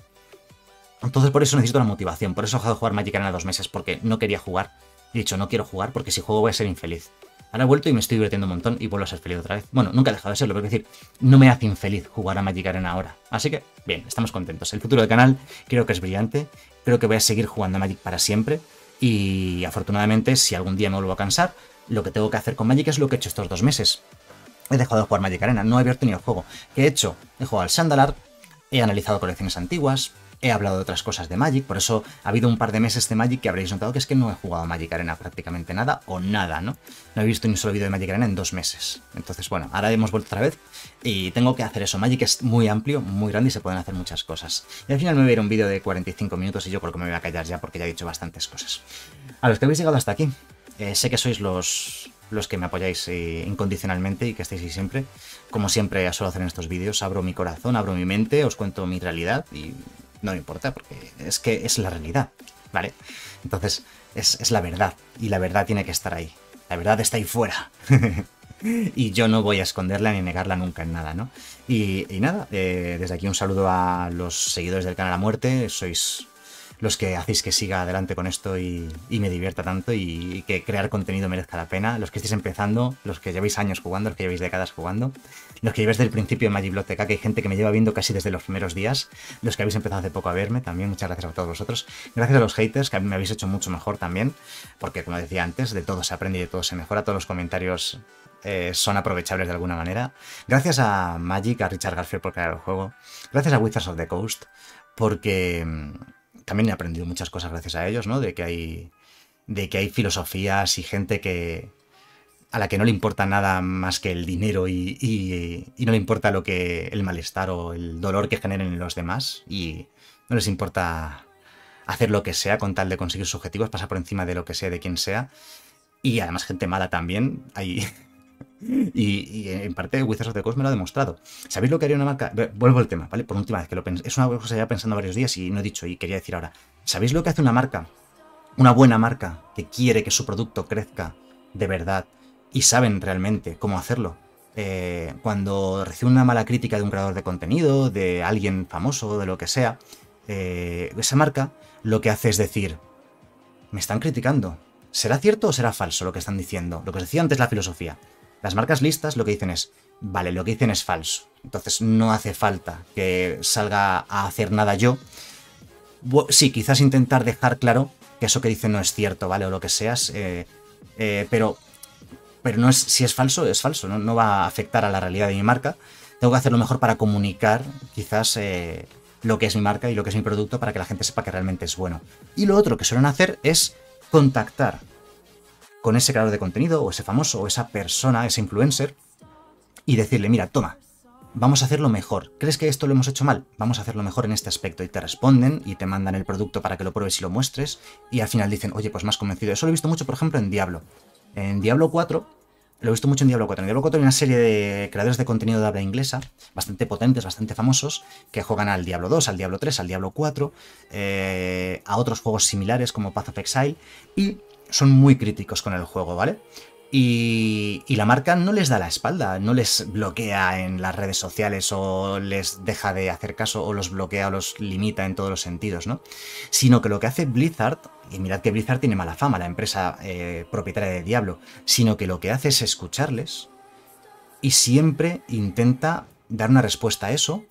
Entonces por eso necesito una motivación, por eso he dejado de jugar Magic Arena dos meses, porque no quería jugar. He dicho, no quiero jugar porque si juego voy a ser infeliz. Ahora he vuelto y me estoy divirtiendo un montón y vuelvo a ser feliz otra vez. Bueno, nunca he dejado de serlo, pero es decir, no me hace infeliz jugar a Magic Arena ahora. Así que, bien, estamos contentos. El futuro del canal creo que es brillante, creo que voy a seguir jugando a Magic para siempre y afortunadamente si algún día me vuelvo a cansar, lo que tengo que hacer con Magic es lo que he hecho estos dos meses. He dejado de jugar Magic Arena, no he abierto ni el juego. ¿Qué he hecho? He jugado al Shandalar, he analizado colecciones antiguas, he hablado de otras cosas de Magic, por eso ha habido un par de meses de Magic que habréis notado que es que no he jugado Magic Arena prácticamente nada o nada, ¿no? No he visto ni un solo vídeo de Magic Arena en dos meses. Entonces, bueno, ahora hemos vuelto otra vez y tengo que hacer eso. Magic es muy amplio, muy grande y se pueden hacer muchas cosas. Y al final me voy a ir a un vídeo de cuarenta y cinco minutos y yo creo que me voy a callar ya porque ya he dicho bastantes cosas. A los que habéis llegado hasta aquí, eh, sé que sois los... los que me apoyáis incondicionalmente y que estáis ahí siempre. Como siempre suelo hacer en estos vídeos, abro mi corazón, abro mi mente, os cuento mi realidad y no me importa, porque es que es la realidad, ¿vale? Entonces, es, es la verdad, y la verdad tiene que estar ahí. La verdad está ahí fuera. Y yo no voy a esconderla ni negarla nunca en nada, ¿no? Y, y nada, eh, desde aquí un saludo a los seguidores del canal A Muerte. Sois los que hacéis que siga adelante con esto y, y me divierta tanto y, y que crear contenido merezca la pena. Los que estéis empezando, los que lleváis años jugando, los que lleváis décadas jugando, los que lleváis desde el principio en MagicBlogTK, que hay gente que me lleva viendo casi desde los primeros días, los que habéis empezado hace poco a verme también, muchas gracias a todos vosotros. Gracias a los haters, que a mí me habéis hecho mucho mejor también, porque como decía antes, de todo se aprende y de todo se mejora, todos los comentarios... Eh, son aprovechables de alguna manera. Gracias a Magic, a Richard Garfield por crear el juego. Gracias a Wizards of the Coast, porque también he aprendido muchas cosas gracias a ellos, ¿no? De que hay, de que hay filosofías y gente que a la que no le importa nada más que el dinero y, y, y no le importa lo que el malestar o el dolor que generen los demás, y no les importa hacer lo que sea con tal de conseguir sus objetivos, pasar por encima de lo que sea, de quien sea. Y además gente mala también hay. Y, y en parte Wizards of the Coast me lo ha demostrado. ¿Sabéis lo que haría una marca? Vuelvo al tema, ¿vale? Por última vez que lo pensé. Es una cosa que llevaba pensando varios días y no he dicho y quería decir ahora. ¿Sabéis lo que hace una marca? Una buena marca que quiere que su producto crezca de verdad y saben realmente cómo hacerlo. Eh, cuando recibe una mala crítica de un creador de contenido, de alguien famoso, de lo que sea, eh, esa marca lo que hace es decir, me están criticando. ¿Será cierto o será falso lo que están diciendo? Lo que os decía antes, la filosofía. Las marcas listas lo que dicen es, vale, lo que dicen es falso, entonces no hace falta que salga a hacer nada yo. Sí, quizás intentar dejar claro que eso que dicen no es cierto, vale, o lo que seas, eh, eh, pero, pero no es, si es falso, es falso, ¿no? No va a afectar a la realidad de mi marca. Tengo que hacerlo mejor para comunicar quizás eh, lo que es mi marca y lo que es mi producto para que la gente sepa que realmente es bueno. Y lo otro que suelen hacer es contactar con ese creador de contenido, o ese famoso, o esa persona, ese influencer, y decirle, mira, toma, vamos a hacerlo mejor. ¿Crees que esto lo hemos hecho mal? Vamos a hacerlo mejor en este aspecto. Y te responden, y te mandan el producto para que lo pruebes y lo muestres, y al final dicen, oye, pues más convencido. Eso lo he visto mucho, por ejemplo, en Diablo. En Diablo cuatro, lo he visto mucho en Diablo cuatro. En Diablo cuatro hay una serie de creadores de contenido de habla inglesa, bastante potentes, bastante famosos, que juegan al Diablo dos, al Diablo tres, al Diablo cuatro, eh, a otros juegos similares como Path of Exile, y... son muy críticos con el juego, ¿vale? Y, y la marca no les da la espalda, no les bloquea en las redes sociales o les deja de hacer caso o los bloquea o los limita en todos los sentidos, ¿no? Sino que lo que hace Blizzard, y mirad que Blizzard tiene mala fama, la empresa eh, propietaria de Diablo, sino que lo que hace es escucharles y siempre intenta dar una respuesta a eso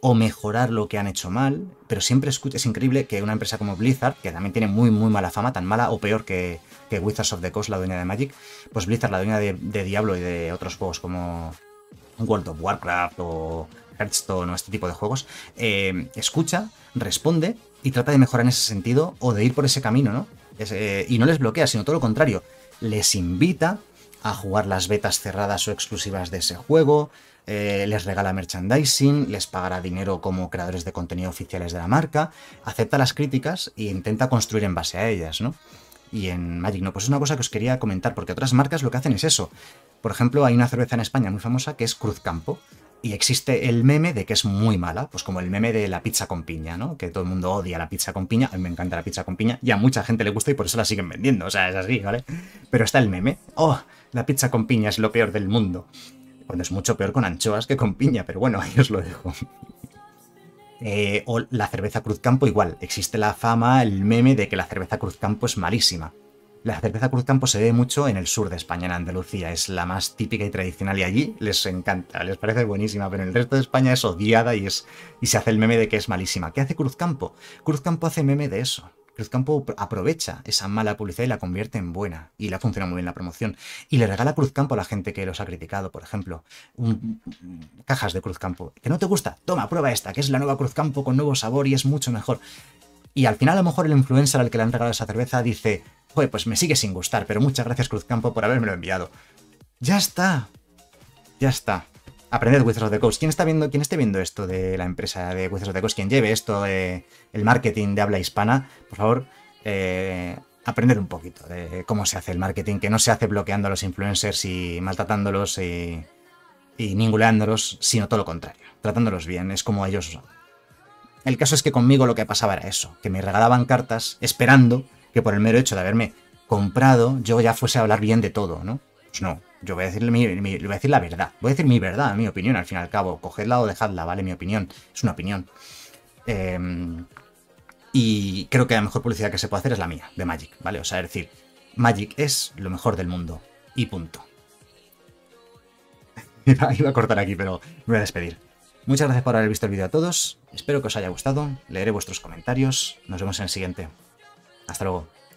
o mejorar lo que han hecho mal, pero siempre escucha. Es increíble que una empresa como Blizzard, que también tiene muy muy mala fama, tan mala o peor que, que Wizards of the Coast, la dueña de Magic, pues Blizzard, la dueña de, de Diablo y de otros juegos como World of Warcraft o Hearthstone o este tipo de juegos, eh, escucha, responde y trata de mejorar en ese sentido o de ir por ese camino, ¿no? Es, eh, y no les bloquea, sino todo lo contrario, les invita a jugar las betas cerradas o exclusivas de ese juego, eh, les regala merchandising, les pagará dinero como creadores de contenido oficiales de la marca, acepta las críticas e intenta construir en base a ellas, ¿no? Y en Magic no, pues es una cosa que os quería comentar, porque otras marcas lo que hacen es eso. Por ejemplo, hay una cerveza en España muy famosa que es Cruz Campo, y existe el meme de que es muy mala, pues como el meme de la pizza con piña, ¿no? Que todo el mundo odia la pizza con piña, a mí me encanta la pizza con piña, y a mucha gente le gusta y por eso la siguen vendiendo, o sea, es así, ¿vale? Pero está el meme, ¡oh! La pizza con piña es lo peor del mundo. Cuando es mucho peor con anchoas que con piña, pero bueno, ahí os lo dejo. Eh, o la cerveza Cruz Campo igual, existe la fama, el meme de que la cerveza Cruz Campo es malísima. La cerveza Cruz Campo se ve mucho en el sur de España, en Andalucía. Es la más típica y tradicional y allí les encanta, les parece buenísima, pero en el resto de España es odiada y, es, y se hace el meme de que es malísima. ¿Qué hace Cruz Campo? Cruz Campo hace meme de eso. Cruz Campo aprovecha esa mala publicidad y la convierte en buena. Y le ha funcionado muy bien la promoción. Y le regala Cruz Campo a la gente que los ha criticado, por ejemplo. Un, cajas de Cruz Campo. ¿Que no te gusta? Toma, prueba esta, que es la nueva Cruz Campo con nuevo sabor y es mucho mejor. Y al final a lo mejor el influencer al que le han regalado esa cerveza dice, joder, pues me sigue sin gustar, pero muchas gracias Cruz Campo por habérmelo enviado. ¡Ya está! Ya está. Aprended Wizards of the Coast. ¿Quién está viendo, quien esté viendo esto de la empresa de Wizards of the Coast, quien lleve esto de el marketing de habla hispana, por favor, eh, aprender un poquito de cómo se hace el marketing, que no se hace bloqueando a los influencers y maltratándolos y, y ninguleándolos, sino todo lo contrario, tratándolos bien. Es como ellos El caso es que conmigo lo que pasaba era eso, que me regalaban cartas esperando que por el mero hecho de haberme comprado yo ya fuese a hablar bien de todo, ¿no? Pues no, yo voy a decirle mi, mi, voy a decir la verdad, voy a decir mi verdad, mi opinión, al fin y al cabo, cogedla o dejadla, ¿vale? Mi opinión, es una opinión. Eh, y creo que la mejor publicidad que se puede hacer es la mía, de Magic, ¿vale? O sea, es decir, Magic es lo mejor del mundo, y punto. Iba, iba a cortar aquí, pero me voy a despedir. Muchas gracias por haber visto el vídeo a todos, espero que os haya gustado, leeré vuestros comentarios, nos vemos en el siguiente. Hasta luego.